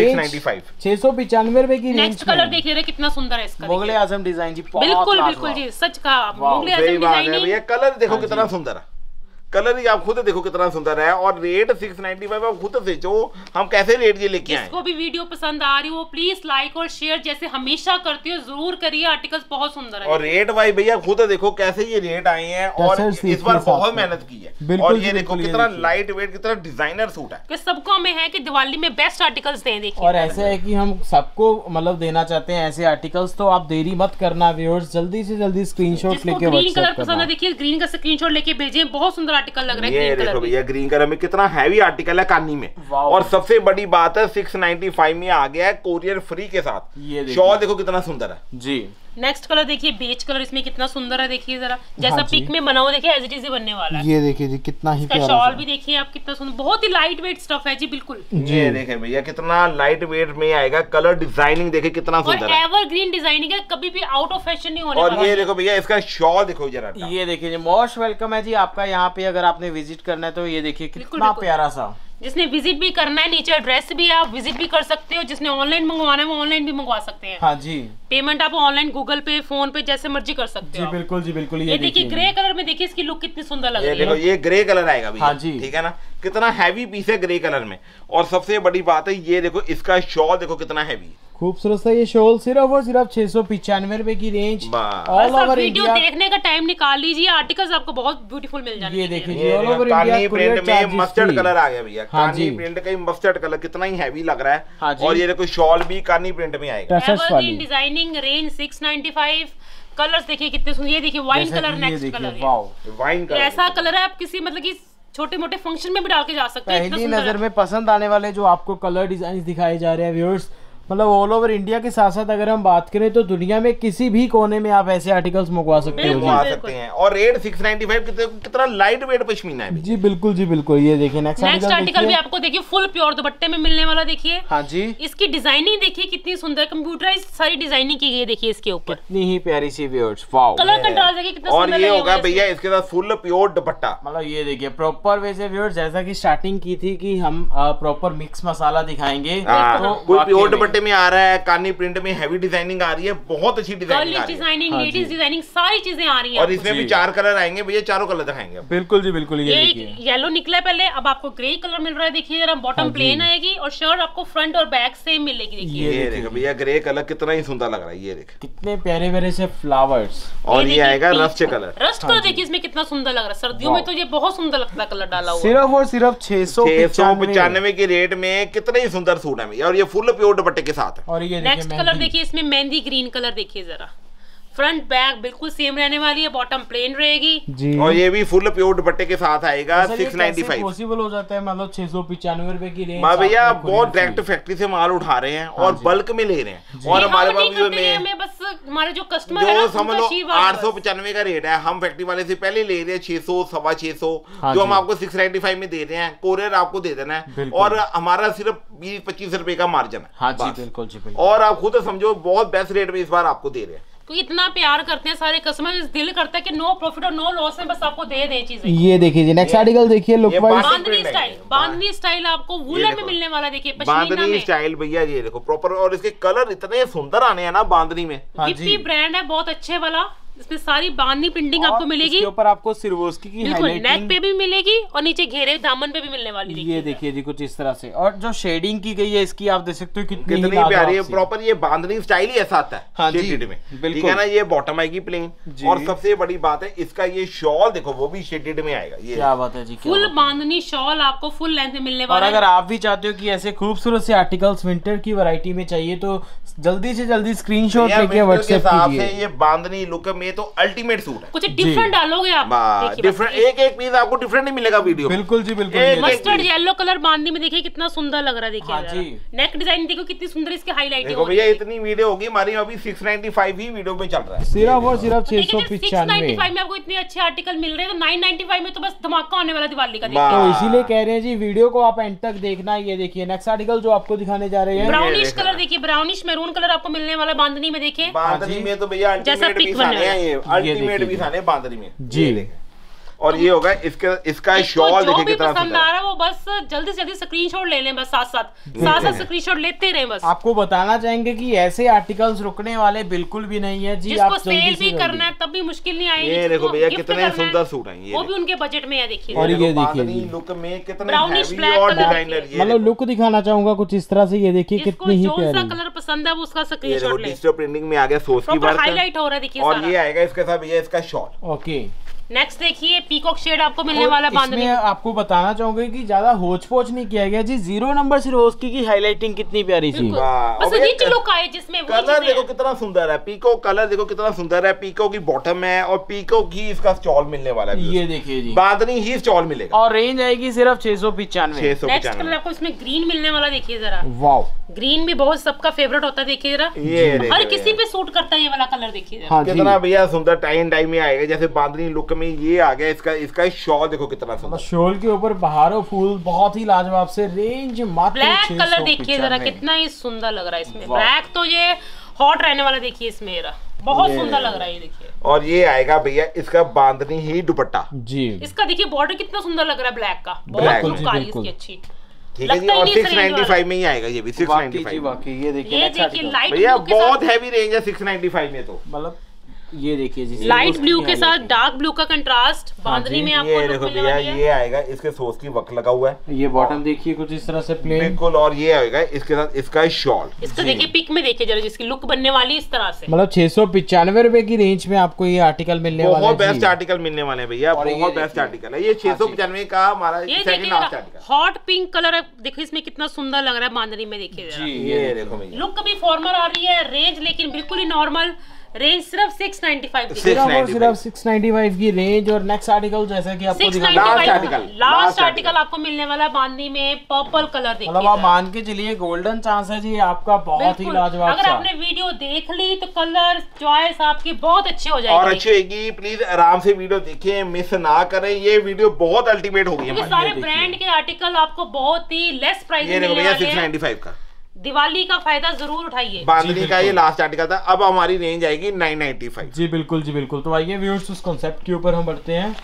छह सौ पचानवे रुपए की नेक्स्ट कलर देख रहे हैं कितना सुंदर है इसका, मुगले आजम डिजाइन जी। बिल्कुल बिल्कुल जी सच कहा आप, मुगले आजम डिजाइन है भैया। कलर देखो कितना सुंदर है, कलर ही आप खुद देखो कितना सुंदर है और रेट छह सौ पचानवे आप खुद से जो हम कैसे रेट ये लेके आए। इसको भी वीडियो पसंद आ रही हो प्लीज लाइक और शेयर जैसे हमेशा करती हो जरूर करिए, आर्टिकल्स बहुत सुंदर है। और रेट भाई भैया खुद देखो कैसे ये रेट आए हैं और इस बार बहुत मेहनत की है। और ये देखो कितना लाइट वेट कितना डिजाइनर सूट है। सबको हमें है की दिवाली में बेस्ट आर्टिकल्स दें, देखिए और ऐसा है की हम सबको मतलब देना चाहते हैं ऐसे आर्टिकल्स, तो आप देरी मत करना व्यूअर्स, जल्दी से जल्दी स्क्रीनशॉट लेके ग्रीन कलर पसंद है देखिए ग्रीन का स्क्रीनशॉट लेके भेजें, बहुत सुंदर आर्टिकल लग रहा है। ये देखो भैया ग्रीन कलर में कितना हैवी आर्टिकल है कानी में। और सबसे बड़ी बात है छह सौ पचानवे में आ गया है कोरियर फ्री के साथ। शॉल देखो कितना सुंदर है जी। नेक्स्ट कलर देखिए बेज कलर, इसमें कितना सुंदर है देखिए जरा, जैसा हाँ पिक में बना हुआ देखिए एज इट इज बनने वाला है। ये देखिए जी कितना ही प्यारा शॉल भी देखिए आप कितना सुंदर, बहुत ही लाइट वेट स्टफ है जी बिल्कुल। ये देखिए भैया कितना लाइट वेट में आएगा, कलर डिजाइनिंग देखिए कितना सुंदर है, एवरग्रीन डिजाइनिंग है, कभी भी आउट ऑफ फैशन नहीं होने वाला। और ये देखो भैया इसका शॉल देखो जरा, ये देखिए जी मोस्ट वेलकम है जी आपका यहाँ पे, अगर आपने विजिट करना है तो ये देखिए कितना प्यारा सा। जिसने विजिट भी करना है नीचे एड्रेस भी आप विजिट भी कर सकते हो, जिसने ऑनलाइन मंगवाना है वो ऑनलाइन भी मंगवा सकते हैं। हाँ जी पेमेंट आप ऑनलाइन गूगल पे फोन पे जैसे मर्जी कर सकते हो। जी बिल्कुल जी बिल्कुल। ये, ये देखिए ग्रे कलर में देखिए इसकी लुक कितनी सुंदर लग रही है, ये ग्रे कलर आएगा भैया ठीक है ना, कितना हैवी पीस है ग्रे कलर में। और सबसे बड़ी बात है ये देखो इसका शॉल देखो कितना हैवी है, खूबसूरत सा ये शॉल सिर्फ और सिर्फ छह सौ पचानवे रुपए की रेंज। ऑल ओवर इंडिया देखने का टाइम निकाल लीजिए, आर्टिकल्स आपको बहुत ब्यूटीफुल मिल जाएंगे। ये देखिए ऑल ओवर इंडिया प्रिंट में मस्टर्ड कलर आ गया भैया, कानी प्रिंट का मस्टर्ड कलर कितना ही हैवी लग रहा है। हाँ और ये देखो शॉल भी कानी प्रिंट में आएगा, evergreen designing, range six ninety five. Colours देखिए कितने सुंदर, ये देखिए wine colour, next colour wow wine colour, ऐसा कलर है आप किसी मतलब की छोटे मोटे फंक्शन में भी डाल के जा सकते हैं। पहली नजर में पसंद आने वाले जो आपको कलर डिजाइन दिखाए जा रहे हैं व्यूअर्स, मतलब ऑल ओवर इंडिया के साथ साथ अगर हम बात करें तो दुनिया में किसी भी कोने में आप ऐसे आर्टिकल्स मंगवा सकते हो, मंगवा सकते हैं। और रेट छह सौ पचानवे कितना कितना लाइट वेट पश्मीना है जी बिल्कुल जी बिल्कुल। ये देखिए नेक्स्ट नेक्स्ट आर्टिकल भी आपको देखिए फुल प्योर दुपट्टे में मिलने वाला, देखिए हाँ जी इसकी डिजाइनिंग देखिए कितनी सुंदर, कंप्यूटराइज सारी डिजाइनिंग की गई देखिए इसके ऊपर, इतनी ही प्यारी सी व्यूअर्स वाओ। कलर कंट्रास्ट देखिए कितना सुंदर है, और ये होगा भैया इसके साथ फुल प्योर दुपट्टा, मतलब ये देखिए प्रॉपर वे से व्यूअर्स, जैसा की स्टार्टिंग की थी कि हम प्रॉपर मिक्स मसाला दिखाएंगे, प्योर दुपट्टा में आ रहा है, कानी प्रिंट में हैवी डिजाइनिंग आ रही है, बहुत अच्छी डिजाइनिंग आ रही है, डिजाइनिंग लेडीज डिजाइनिंग सारी चीजें आ रही है। और इसमें भी चार कलर आएंगे भैया, चारों कलर दिखाएंगे बिल्कुल जी बिल्कुल। ये देखिए येलो निकला पहले, अब आपको ग्रे कलर मिल रहा है, देखिए जरा बॉटम प्लेन आएगी और शर्ट आपको फ्रंट और बैक सेम मिलेगी। देखिए ये देखो भैया ग्रे कलर कितना ही सुंदर लग रहा है, ये देखिए कितने प्यारे प्यारे से फ्लावर्स। और ये आएगा रस्ट कलर, रस्ट कलर देखिए इसमें कितना सुंदर लग रहा है, सर्दियों में तो ये बहुत सुंदर लगता है कलर डाला हुआ। सिर्फ और सिर्फ छह सौ पचानवे के रेट में कितना ही सुंदर सूट है और ये फुल प्योर दुपट्टे के साथ। और ये नेक्स्ट कलर देखिए इसमें मेहंदी ग्रीन कलर देखिए जरा, फ्रंट बैक बिल्कुल सेम रहने वाली है, बॉटम प्लेन रहेगी और ये भी फुल प्योर दुपट्टे के साथ आएगा छह सौ पचानवे। पॉसिबल हो जाता है मतलब छह सौ पचानवे रुपए की रेंज। भैया बहुत डायरेक्ट फैक्ट्री से माल उठा रहे हैं और बल्क में ले रहे हैं और हमारे पास बस हमारे जो कस्टमर है समझ लो आठ सौ पचानवे का रेट है, हम फैक्ट्री वाले से पहले ले रहे हैं छह सौ सवा छह सौ जो हम आपको सिक्स नाइन्टी फाइव में दे रहे हैं, कोरियर आपको दे देना है और हमारा सिर्फ बीस पच्चीस रुपए का मार्जिन है। और आप खुद समझो बहुत बेस्ट रेट में इस बार आपको दे रहे हैं, क्योंकि इतना प्यार करते हैं सारे कस्टमर, दिल करता है कि नो प्रॉफिट और नो लॉस है, बस आपको दे दे चीजें। ये देखिए जी नेक्स्ट आर्टिकल देखिए, look wise bandhani style, bandhani style आपको वूलन में मिलने वाला देखिए, बांधनी स्टाइल भैया ये देखो प्रॉपर। और इसके कलर इतने सुंदर आने हैं ना बांधनी में, हिप्पी ब्रांड है बहुत अच्छे वाला इसमें सारी बांधनी प्रिंटिंग आपको मिलेगी, इसके ऊपर आपको सिरवोस्की की हाइलाइटिंग नेक पे भी मिलेगी और नीचे घेरे दामन पे भी मिलने वाली है। ये देखिए जी कुछ इस तरह से, और जो शेडिंग की गई है इसकी आप देख सकते हो कितनी कितनी प्यारी है। प्रॉपर ये बांधनी स्टाइल ही ऐसा आता है, हाँ जी बिल्कुल ना। ये बॉटम आएगी प्लेन, और सबसे बड़ी बात है इसका ये शॉल देखो वो भी शेडेड में आएगा। ये क्या बात है जी, फुल बांधनी शॉल आपको फुल लेंथ में मिलने वाला है। और अगर आप भी चाहते हो कि ऐसे खूबसूरत से आर्टिकल्स विंटर की वैरायटी में चाहिए तो जल्दी से जल्दी स्क्रीनशॉट लेके व्हाट्सएप कीजिए। ये बांधनी लुक में तो अल्टीमेट सूट है, कुछ डिफरेंट डालोगे आप, डिफरेंट एक एक पीस आपको डिफरेंट नहीं मिलेगा वीडियो। बिल्कुल जी बिल्कुल। मस्टर्ड येलो कलर बांधनी में देखिए कितना सुंदर लग रहा है, देखिए हां जी। नेक डिजाइन देखो कितनी सुंदर इसके हाईलाइट है। देखो भैया इतनी वीडियो होगी हमारी, अभी छह सौ पचानवे ही वीडियो में चल रहा है, सिर्फ और सिर्फ छह सौ पचानवे में आपको इतने अच्छे आर्टिकल मिल रहे हैं। तो नौ सौ पचानवे में तो बस धमाका होने वाला दिवाली का, देखिए तो इसीलिए कह रहे हैं जी वीडियो को आप एंड तक देखना। ये देखिए नेक्स्ट आर्टिकल जो आपको दिखाने जा रहे हैं, ब्राउनिश कलर देखिए, ब्राउनिश मैरून कलर आपको मिलने वाला बांधनी में। देखिए बांधनी में तो भैया अल्टीमेट पीस है, ये अल्टीमेट पीस है बांधनी में जी। और ये होगा इसके इसका शॉल देखिए कितना पसंद आ रहा है। वो बस जल्दी से जल्दी स्क्रीनशॉट ले लें, बस साथ साथ साथ साथ स्क्रीनशॉट लेते रहें। बस आपको बताना चाहेंगे कि ऐसे आर्टिकल्स रुकने वाले बिल्कुल भी नहीं है जी, आपको सेल भी करना है तब भी मुश्किल नहीं आएगी। ये देखो भैया कितने सुंदर सूट हैं, ये वो भी उनके बजट में है। देखिए और ये देखिए लुक में कितना हैवी और डिजाइनर, ये मतलब लुक दिखाना चाहूंगा कुछ इस तरह से। ये देखिए कितनी ही प्यारी, जिसको कलर पसंद है वो उसका स्क्रीनशॉट ले। डिजिटल प्रिंटिंग में आ गया सोच की वर्क, हाईलाइट हो रहा है देखिए सारा। और ये आएगा इसके साथ भैया इसका शॉल। ओके नेक्स्ट देखिए पीकॉक शेड आपको मिलने वाला बांधनी। इसमें आपको बताना चाहूंगी कि ज्यादा होच-पोच नहीं किया गया जी, जीरो नंबर सिरोस्की की हाइलाइटिंग कितनी प्यारी थी। बस रिच लुक आए जिसमें, वो कलर देखो कितना सुंदर है, पीकॉक कलर देखो कितना सुंदर है। पीकॉक की बॉटम है और पीकॉक ही इसका स्टॉल मिलने वाला है। ये देखिए जी बांधनी ही स्टॉल मिलेगा और रेंज आएगी सिर्फ छह सौ पचानवे। नेक्स्ट कलर आपको इसमें ग्रीन मिलने वाला, देखिए जरा वाव, ग्रीन भी बहुत सबका फेवरेट होता है। देखिए जरा ये हर किसी पे सूट करता है ये वाला कलर, देखिए कितना भैया सुंदर टाइम टाइम में आएगा। जैसे बांधनी लुक में ये आ गया इसका इसका शॉल देखो कितना सुंदर, शॉल के ऊपर बहारों फूल बहुत ही लाजवाब से। रेंज मात्र ब्लैक कलर देखिए जरा कितना ही सुंदर लग रहा है इसमें, ब्लैक तो ये हॉट रहने वाला। देखिए इसमें बहुत सुंदर लग रहा है ये देखिए। और ये आएगा भैया इसका बांधनी ही दुपट्टा जी, इसका देखिए बॉर्डर कितना सुंदर लग रहा है ब्लैक का, बहुत अच्छी ठीक है जी। और छह सौ पचानवे में ही आएगा ये भी, छह सौ पचानवे ये देखिए भैया बहुत हैवी रेंज है छह सौ पचानवे में। तो मतलब ये देखिए जी लाइट ब्लू के साथ डार्क ब्लू का कंट्रास्ट बांधनी में आपको देखो भैया। ये आएगा इसके सोस की वर्क लगा हुआ है, ये बॉटम देखिए कुछ इस तरह से प्लेन बिल्कुल। और ये आएगा इसके साथ इसका शॉल, इसका देखिए पिक में देखिए जरा जिसकी लुक बनने वाली इस तरह से। मतलब छह सौ पचानवे रुपए की रेंज में आपको ये आर्टिकल मिलने वाला है, बेस्ट आर्टिकल मिलने वाले भैया, बहुत बेस्ट आर्टिकल है ये। छह सौ पचानवे का हमारा हॉट पिंक कलर देखो इसमें कितना सुंदर लग रहा है बांधनी में। देखिए लुक भी फॉर्मल आ रही है, रेंज लेकिन बिल्कुल ही नॉर्मल रेंज सिर्फ छह सौ पचानवे सिर्फ छह सौ पचानवे की रेंज। और नेक्स्ट आर्टिकल जैसा कि आपको लास्ट आर्टिकल लास्ट आर्टिकल आपको मिलने वाला बांधनी में पर्पल कलर। देखिए मतलब आप मान के चलिए गोल्डन चांस है जी आपका, बहुत ही लाजवाब। अगर आपने वीडियो देख ली तो कलर चॉइस आपकी बहुत अच्छी हो जाएगी और अच्छी होगी। प्लीज आराम से वीडियो देखिए, मिस ना करें। ये वीडियो बहुत अल्टीमेट होगी हमारी, सारे ब्रांड के आर्टिकल आपको बहुत ही लेस प्राइस में मिलने वाले हैं। छह सौ पचानवे का दिवाली का फायदा जरूर उठाइए। बांधनी का ये लास्ट आर्टिकल था, अब हमारी रेंज आएगी नौ सौ पचानवे जी बिल्कुल जी बिल्कुल। तो आइए व्यूअर्स उस कॉन्सेप्ट के ऊपर हम बढ़ते हैं।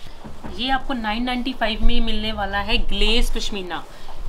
ये आपको नौ सौ पचानवे में मिलने वाला है ग्लेज पश्मीना।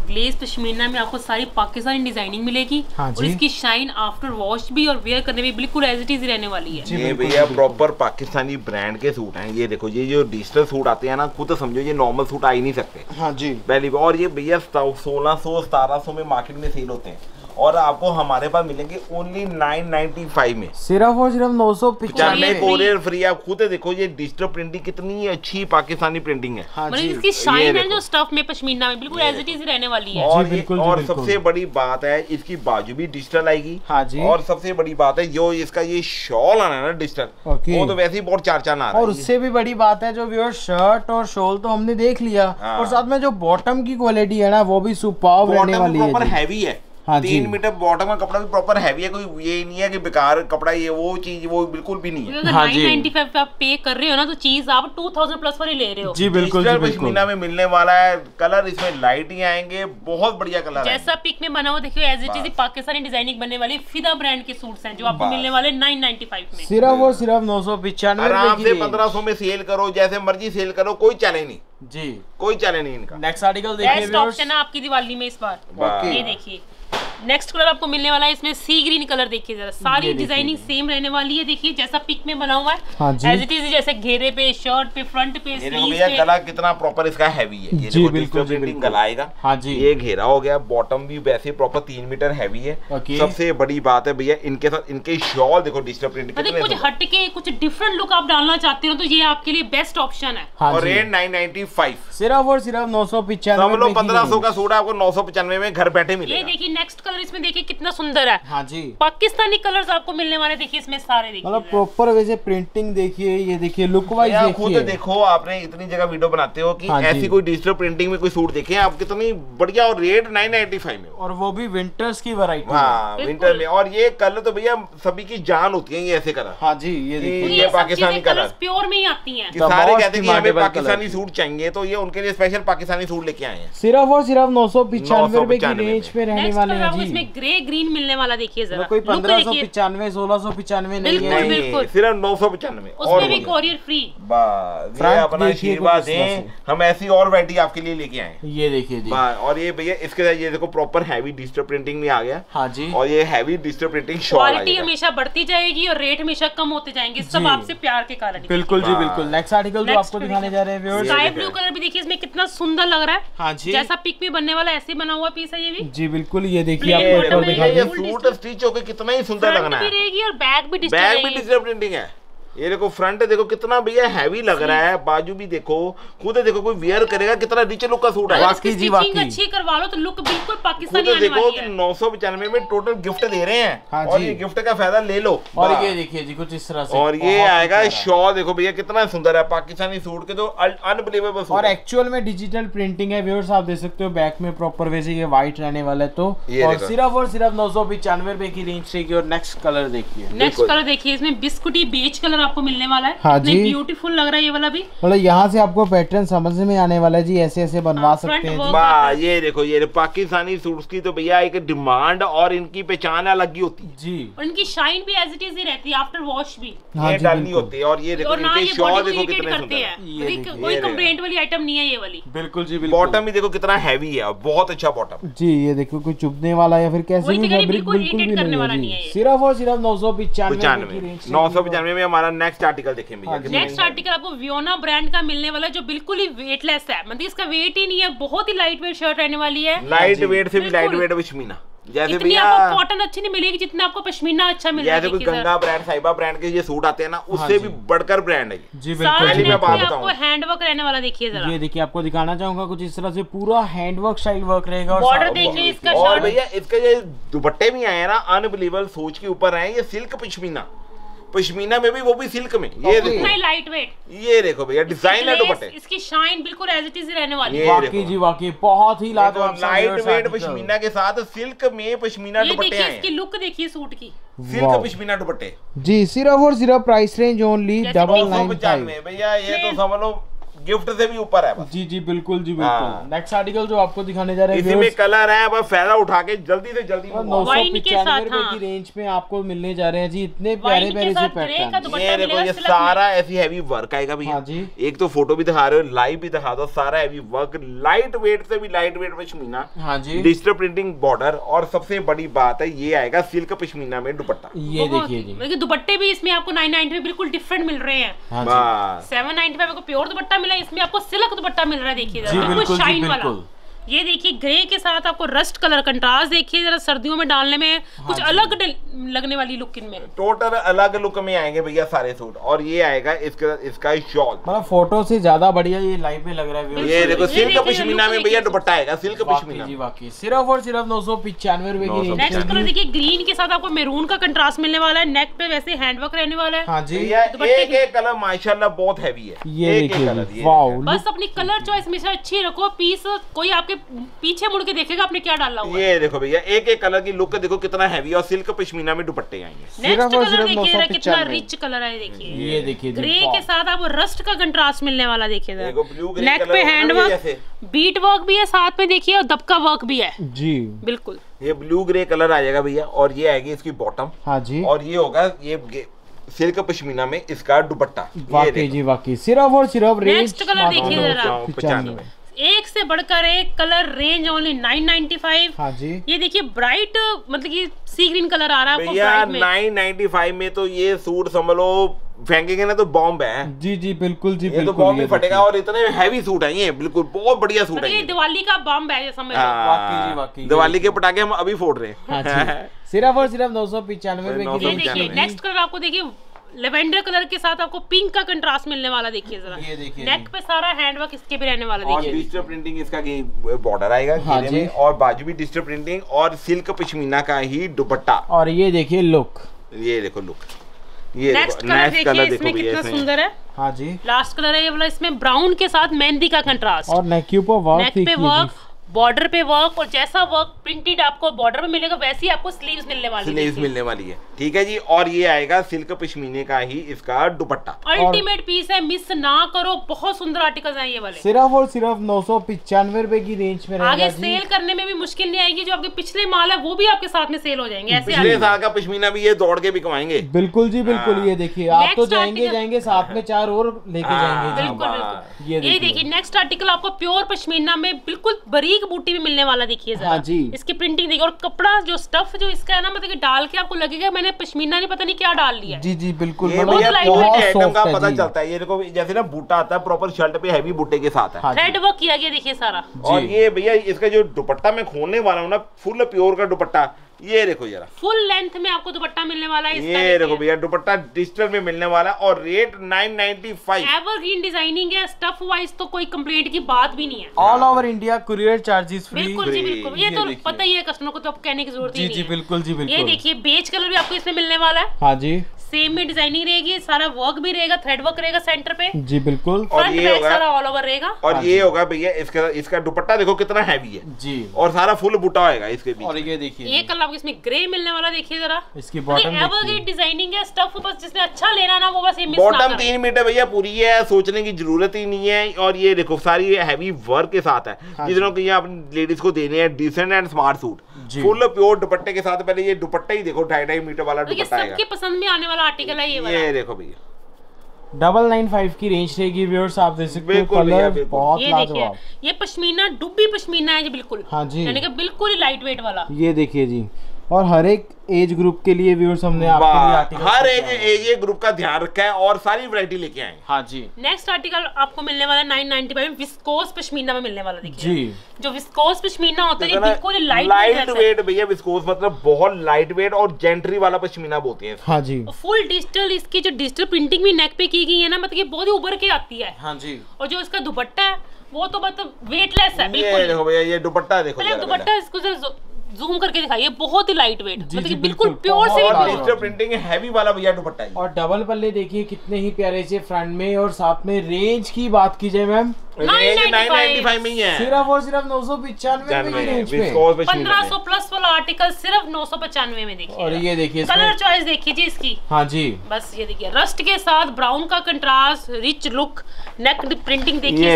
ग्लेज पश्मीना में आपको सारी पाकिस्तानी डिजाइनिंग मिलेगी, हाँ और इसकी शाइन आफ्टर वॉश भी और वेयर करने में बिल्कुल एज इट इज रहने वाली है। ये भैया प्रॉपर पाकिस्तानी ब्रांड के सूट हैं। ये देखो ये जो डिजिटल सूट आते हैं ना, खुद समझो ये नॉर्मल सूट आ ही नहीं सकते, हाँ जी पहली। और ये भैया सोलह सौ सतारह सौ में मार्केट में सेल होते हैं और आपको हमारे पास मिलेंगे ओनली नौ सौ पचानवे में, सिर्फ और सिर्फ नौ सौ पचानवे कोरियर फ्री। आप खुद देखो ये डिजिटल प्रिंटिंग कितनी अच्छी पाकिस्तानी प्रिंटिंग है, हाँ मतलब इसकी शाइन है जो स्टफ में पश्मीना में बिल्कुल एज इट इज रहने वाली है। और, बिल्कुल, और सबसे बड़ी बात है इसकी बाजू भी डिजिटल आएगी, हाँ जी। और सबसे बड़ी बात है जो इसका ये शॉल आना है ना डिजिटल, वो तो वैसे ही बहुत चार चांद आ रहा है। और उससे भी बड़ी बात है जो व्यूअर्स शर्ट और शॉल तो हमने देख लिया, और साथ में जो बॉटम की क्वालिटी है ना वो भी सुपर्ब रहने वाली है, बॉटम हैवी है। हाँ तीन मीटर बॉटम का कपड़ा भी प्रॉपर हैवी है, कोई ये नहीं है कि बेकार कपड़ा ये वो चीज वो बिल्कुल भी नहीं है। हाँ जी नौ सौ पचानवे पे आप पे कर रहे हो ना तो चीज आप दो हज़ार प्लस वाली ले रहे हो जी बिल्कुल। पश्मीना में मिलने वाला है कलर, इसमें लाइट ही आएंगे, बहुत बढ़िया कलर जैसा पिक में बना हुआ देखियो as it is. Pakistani designing बनने वाली फिदा ब्रांड के सूट्स हैं जो आपको मिलने वाले नौ सौ पचानवे में, सिर्फ और सिर्फ नौ सौ पचानवे। आराम से पंद्रह सौ में सेल करो, जैसे मर्जी सेल करो, कोई चैलेंज नहीं जी, कोई चैलेंज नहीं इनका। नेक्स्ट आर्टिकल देखिए, बेस्ट ऑप्शन है आपकी दिवाली में इस बार। ये देखिए नेक्स्ट कलर आपको मिलने वाला है इसमें सी ग्रीन कलर। देखिए जरा सारी डिजाइनिंग सेम रहने वाली है। देखिए जैसा पिक में बना हुआ है एज इट इज, जैसे घेरे पे, शर्ट पे, फ्रंट पे, स्लीव्स पे। गला कितना प्रॉपर इसका हैवी है, ये देखो बिल्कुल फिटिंग गला आएगा। हां जी, ये घेरा हो गया। बॉटम भी वैसे प्रॉपर तीन मीटर हैवी है। सबसे बड़ी बात है भैया इनके साथ इनके शॉल देखो डिजिटल प्रिंट के, मतलब कुछ हटके कुछ डिफरेंट लुक आप डालना चाहते हो तो ये आपके लिए बेस्ट ऑप्शन है। और रेट नौ सौ पचानवे सिर्फ और सिर्फ नौ सौ पचानवे। हम लोग पंद्रह सौ का सूट आपको नौ सौ पचानवे में घर बैठे मिलेगा। ये देखिए नेक्स्ट कलर इसमें देखिए कितना सुंदर है। हाँ जी, पाकिस्तानी कलर्स आपको मिलने वाले। देखिए इसमें सारे देखिए मतलब प्रॉपर वैसे प्रिंटिंग देखिए, ये देखिए लुक वाइज देखिए। खुद देखो आपने इतनी जगह वीडियो बनाते हो कि हाँ ऐसी कोई डिजिटल प्रिंटिंग में कोई सूट देखे आप कितनी बढ़िया। और रेट नौ सौ पचानवे में, और वो भी विंटर्स की वैरायटी। हाँ विंटर में। और ये कलर तो भैया सभी की जान होती है ये ऐसे कलर। हाँ जी, ये देखिए पाकिस्तानी कलर प्योर में ही आती है। सारे कहते हैं हमें पाकिस्तानी सूट चाहिए तो ये उनके लिए स्पेशल पाकिस्तानी सूट लेके आए हैं सिर्फ और सिर्फ नौ सौ पचानवे की रेंज पे रहने वाले। आपको इसमें ग्रे ग्रीन मिलने वाला। देखिए जरा कोई पंद्रह सौ पचानवे सोलह सौ पचानवे नहीं है, बिल्कुल सिर्फ नौ सौ पचानवे। उसमें भी कोरियर फ्री। अपना आशीर्वाद दें, हम ऐसी और वैरायटी आपके लिए लेके आए। ये देखिए, और ये भैया इसके साथ ये देखो प्रॉपर हैवी डिजिटल प्रिंटिंग में आ गया। हाँ जी, और ये हैवी डिजिटल प्रिंटिंग। क्वालिटी हमेशा बढ़ती जाएगी और रेट हमेशा कम होते जाएंगे, सब आपसे प्यार के कारण। बिल्कुल जी बिल्कुल। नेक्स्ट आर्टिकल जो आपको दिखाने जा रहे हैं स्काई ब्लू कलर भी देखिए इसमें कितना सुंदर लग रहा है। हाँ जी, जैसा पिक में बनने वाला ऐसे बना हुआ पीस है ये भी। जी बिल्कुल, ये देखिए आपको दिखा रहे हैं सूट स्टिच होके कितना ही सुंदर लगना है। और बैग भी डिजिटल प्रिंटिंग है। ये देखो फ्रंट देखो कितना भैया हैवी लग रहा है। बाजू भी देखो, खुद देखो कोई वियर करेगा कितना रिच लुक का सूट है। वाकई जी वाकई अच्छी करवा लो तो लुक बिल्कुल पाकिस्तानी आने वाली है। नौ सौ पचानवे में टोटल गिफ्ट दे रहे हैं। हाँ और ये गिफ्ट का फायदा ले लो। और ये देखिए जी कुछ इस तरह से। और ये आएगा शॉल देखो भैया कितना सुंदर है। पाकिस्तानी सूट के तो अनबिलीवेबल। और एक्चुअल में डिजिटल प्रिंटिंग है व्यूअर्स, आप देख सकते हो। बैक में प्रॉपर वैसे ये व्हाइट रहने वाला है। तो सिर्फ और सिर्फ नौ सौ पचानवे रुपए की रेंज रहेगी। और नेक्स्ट कलर देखिए, नेक्स्ट कलर देखिए इसमें बिस्कुटी बेच कलर आपको मिलने वाला है। हाँ जी, ब्यूटीफुल लग रहा है ये वाला भी। मतलब यहाँ से आपको पैटर्न समझ में आने वाला है जी, ऐसे ऐसे बनवा सकते हैं। ये देखो ये पाकिस्तानी सूट्स की तो भैया एक डिमांड और इनकी पहचान अलग ही होती है जी। और इनकी शाइन भी एज इट इज ही रहती है, आफ्टर वॉश भी ये डालनी होती है। और ये देखो इनके शॉल देखो कितने सुंदर हैं, कोई कंप्लेंट वाली आइटम नहीं है ये वाली। बिल्कुल जी बिल्कुल। बॉटम भी देखो कितना हैवी है, बहुत अच्छा बॉटम जी। ये देखो कोई चुभने वाला या फिर कैसे भी फैब्रिक बिल्कुल भी नहीं है। सिर्फ और सिर्फ नौ सौ पचानवे नौ सौ पचानवे में हमारा नेक्स्ट आर्टिकल देखें। नेक्स्ट आर्टिकल आपको वियोना ब्रांड का मिलने वाला जो बिल्कुल ही वेटलेस है, मतलब इसका वेट ही नहीं है। बहुत ही लाइट वेट शर्ट रहने वाली है, लाइट वेट से भी लाइट वेट पश्मीना। जैसे इतनी आपको कॉटन अच्छी नहीं मिलेगी जितना आपको पश्मीना अच्छा मिलेगा। जैसे कोई गंगा ब्रांड साइबा ब्रांड के ये सूट आते हैं ना, उससे भी बढ़कर ब्रांड है जी। बिल्कुल, मैं बात बताऊं आपको हैंडवर्क रहने वाला। देखिए जरा, ये देखिए आपको दिखाना चाहूंगा कुछ इस तरह से पूरा हैंडवर्क स्टाइल वर्क रहेगा। और बॉर्डर देखिए इसका। और भैया इसके ये दुपट्टे भी आए ना अनबिलीवेबल सूट के ऊपर आए। ये सिल्क पश्मीना, पश्मीना में भी वो भी सिल्क में। ये देखो लाइट वेट। ये देखो भैया डिजाइन है दुपट्टे, इसकी शाइन बिल्कुल एज इट इज रहने वाली है। वाकई जी वाकई बहुत ही लाइट वेट पश्मीना के साथ सिल्क में पश्मीना दुपट्टे हैं। इसकी लुक देखिए सूट की, सिल्क पश्मीना दुपट्टे जी। सिर्फ और सिर्फ price range only double nine पचानवे भैया। ये तो समझ लो गिफ्ट से भी ऊपर है जी। जी बिल्कुल जी बिल्कुल। नेक्स्ट आर्टिकल जो आपको दिखाने जा रहे हैं इसी में कलर है, बस फायदा उठा के जल्दी से जल्दी। नौ सौ पचानवे रुपए की रेंज में आपको मिलने जा रहे हैं जी। इतने प्यारे प्यारे से पैटर्न। ये देखो ये सारा ऐसी हैवी वर्क आएगा भैया। एक तो फोटो भी दिखा रहे हो, लाइव भी दिखा दो। सारा हैवी वर्क, लाइट वेट से भी लाइट वेट पश्मीना। हाँ जी, डिजिटल प्रिंटिंग बॉर्डर। और सबसे बड़ी बात है ये आएगा सिल्क पश्मीना में दुपट्टा। ये देखिए दुपट्टे भी इसमें आपको नाइन नाइनटी में बिल्कुल डिफरेंट मिल रहे हैं। सेवन नाइनटी फाइव आपको प्योर दुपट्टा मिला, इसमें आपको सिल्क दुपट्टा मिल रहा है। देखिए बिल्कुल शाइन वाला। ये देखिए ग्रे के साथ आपको रस्ट कलर कंट्रास्ट देखिए जरा। सर्दियों में डालने में कुछ अलग लगने वाली लुक इनमें। टोटल अलग लुक में आएंगे भैया सारे सूट। और ये आएगा इसका इसका शॉल, मतलब फोटो से ज्यादा बढ़िया ये लाइव में लग रहा है। ये देखो सिल्क पश्मीना में भैया दुपट्टा आएगा, सिल्क पश्मीना जी। वाकई सिर्फ और सिर्फ नौ सौ पचानवे रुपए की। नेक्स्ट कलर देखिए ग्रीन के साथ आपको मेरून का कंट्रास्ट मिलने वाला है। नेक पे वैसे हैंडवर्क रहने वाला है। हाँ जी, ये कलर माशाल्लाह बहुत हैवी है। ये देखिए बस अपनी कलर चॉइस हमेशा अच्छी रखो। पीस कोई आपके पीछे मुड़ के देखेगा आपने क्या डाला हुआ। ये देखो भैया एक एक कलर की लुक देखो कितना हैवी। और सिल्क पश्मीना में दुपट्टे आएंगे। नेक्स्ट कलर देखिए कितना रिच कलर है। देखिए ये देखिए ग्रे के साथ आपको रस्ट का कंट्रास्ट मिलने वाला। देखिए नेक पे हैंडवर्क, बीट वर्क भी है साथ में देखिए, और दबका वर्क भी है जी। बिल्कुल ये ब्लू ग्रे कलर आ जाएगा भैया। और ये आएगी इसकी बॉटम। हाँ जी, और ये होगा ये सिल्क पश्मीना में इसका दुपट्टा। वाकई जी वाकई सिर्फ और सिर्फ। नेक्स्ट कलर देखिए जरा, एक से बढ़कर एक colour range only nine ninety five. हाँ जी, ये देखिए ब्राइट मतलब कि सी ग्रीन कलर आ रहा है भैया नाइन नाइन्टी फाइव में। तो ये सूट समझ लो फेंकेंगे ना तो बॉम्ब है। जी जी बिल्कुल जी, ये बिल्कुल तो बॉम्ब फटेगा। और इतने हैवी सूट है ये, बिल्कुल बहुत बढ़िया सूट है। ये दिवाली का बॉम्ब है समझ लो। वाकई जी वाकई दिवाली के पटाखे हम अभी फोड़ रहे हैं सिर्फ और सिर्फ नौ सौ पिचानवे में। ये देखिए नेक्स्ट कलर आपको देखिए लेवेंडर कलर के साथ आपको पिंक का कंट्रास्ट मिलने वाला। देखिए जरा नेक पे सारा हैंडवर्क इसके भी रहने वाला। देखिए डिजिटल प्रिंटिंग इसका की बॉर्डर आएगा घेरे में, और बाजू भी डिजिटल प्रिंटिंग और सिल्क पश्मीना का ही दुपट्टा। और ये देखिए लुक, ये देखो लुक, ये नेक्स्ट कलर देखिए इसमें कितना सुंदर है। हाँ जी लास्ट कलर है ये वाला, इसमें ब्राउन के साथ मेहंदी का कंट्रास्ट और नेक पे वर्क, बॉर्डर पे वर्क। और जैसा वर्क प्रिंटेड आपको बॉर्डर पे मिलेगा वैसी आपको स्लीव्स मिलने वाली स्लीव्स मिलने वाली है। ठीक है जी। और ये आएगा सिल्क पश्मीने का ही इसका दुपट्टा। अल्टीमेट पीस है, मिस ना करो। बहुत सुंदर आर्टिकल्स हैं ये वाले, सिर्फ और सिर्फ नौ सौ पिचानवे रुपए की रेंज में। आगे सेल करने में भी मुश्किल नहीं आएगी। जो आपके पिछले माल है वो भी आपके साथ में सेल हो जाएंगे। ऐसे पिछले साल का पश्मीना भी ये दौड़ के बिकवाएंगे। बिल्कुल जी बिल्कुल। ये देखिए आप तो जाएंगे जाएंगे साथ में चार और लेके जाएंगे। बिल्कुल बिल्कुल। ये देखिए नेक्स्ट आर्टिकल आपको प्योर पश्मीना में बिल्कुल बरीक बूटी भी मिलने वाला। देखिए हाँ इसकी प्रिंटिंग देखिए, और कपड़ा जो स्टफ जो इसका है ना, मतलब कि डाल के आपको लगेगा मैंने पश्मीना नहीं पता नहीं क्या डाल लिया। जी जी बिल्कुल। ये बहुत आइटम का पता चलता है। ये देखो जैसे ना बूटा आता है प्रॉपर शर्ट पे हैवी बूटे के साथ है, थ्रेड वर्क किया गया देखिए सारा। और ये भैया इसका जो दुपट्टा मैं खोलने वाला हूँ ना, फुल प्योर का दुपट्टा। ये देखो जरा फुल लेंथ में आपको दुपट्टा मिलने वाला है इसका। ये देखो भैया दुपट्टा डिजिटल में मिलने वाला और rate nine ninety five. Evergreen designing है, स्टफ वाइज तो कोई कंप्लेंट की बात भी नहीं है। All over India courier charges free. बिल्कुल जी बिल्कुल। ये, ये तो पता ही है कस्टमर को, तो आप कहने की जरूरत ही नहीं है। जी जी बिल्कुल जी बिल्कुल। ये देखिए बेज कलर भी आपको इसमें मिलने वाला है। हाँ जी सेम में डिजाइनिंग रहेगी, सारा वर्क भी रहेगा, थ्रेड वर्क रहेगा सेंटर पे। जी बिल्कुल। और ये होगा सारा ऑल ओवर रहेगा। और ये होगा भैया इसका इसका दुपट्टा देखो कितना हैवी है जी, और सारा फुल बूटा होएगा इसके बीच। और ये देखिए ये कलर आपको इसमें ग्रे मिलने वाला। देखिए जरा इसकी बॉटम एवरग्रीन डिजाइनिंग है, स्टफ बस जिसने अच्छा लेना ना वो बस ये मिस ना करे। बॉटम तीन मीटर भैया पूरी है, सोचने की जरूरत ही नहीं है। और ये देखो सारी हैवी वर्क के साथ है, जिसको कि आप लेडीज को देने हैं decent and smart suit full pure दुपट्टे के साथ। पहले ये दुपट्टा ही देखो ढाई ढाई मीटर वाला दुपट्टा है, सबके पसंद में आने वाला आर्टिकल है ये वाला। ये देखो भैया डबल नाइन फाइव की रेंज रहेगी। व्यूअर्स आप देख सकते हो कलर बहुत लाजवाब। ये पश्मीना डुब्बी पश्मीना है जी बिल्कुल। हाँ जी यानी कि बिल्कुल ही लाइट वेट वाला। ये देखिए जी, और हर एक एज ग्रुप के लिए व्यूअर्स हमने आपके लिए हर एज एज ग्रुप का ध्यान रखा है और सारी वैरायटी लेके आए। हाँ जी नेक्स्ट आर्टिकल आपको मिलने वाला नाइन नाइन्टी फाइव में विस्कोस पश्मीना में मिलने वाला। देखिए जी जो विस्कोस पश्मीना होता है बिल्कुल लाइट लाइट वेट भैया। विस्कोस मतलब बहुत लाइट वेट और जेंट्री वाला पश्मीना बोलते हैं। हाँ जी फुल डिजिटल, इसकी जो डिजिटल प्रिंटिंग भी नेक पे की गई है ना, मतलब बहुत ही उभर के आती है। हाँ जी और जो इसका दुपट्टा है वो तो मतलब वेटलेस है बिल्कुल। देखो भैया ये दुपट्टा देखो, दुपट्टा इसको जूम करके दिखाइए, बहुत ही लाइट वेट मतलब कि बिल्कुल प्योर से डिजिटल प्रिंटिंग हैवी वाला भैया दुपट्टा है। और डबल पल्ले देखिए कितने ही प्यारे से फ्रंट में। और साथ में रेंज की बात की जाए ma'am, range nine ninety five में ही है, सिर्फ और सिर्फ नौ सौ पिचानवे। पंद्रह सौ प्लस वाला आर्टिकल सिर्फ नौ सौ पचानवे में। देखिए और ये देखिए कलर चॉइस देखिए जी इसकी। हाँ जी बस ये देखिए रस्ट के साथ ब्राउन का contrast, rich look, neck printing देखिए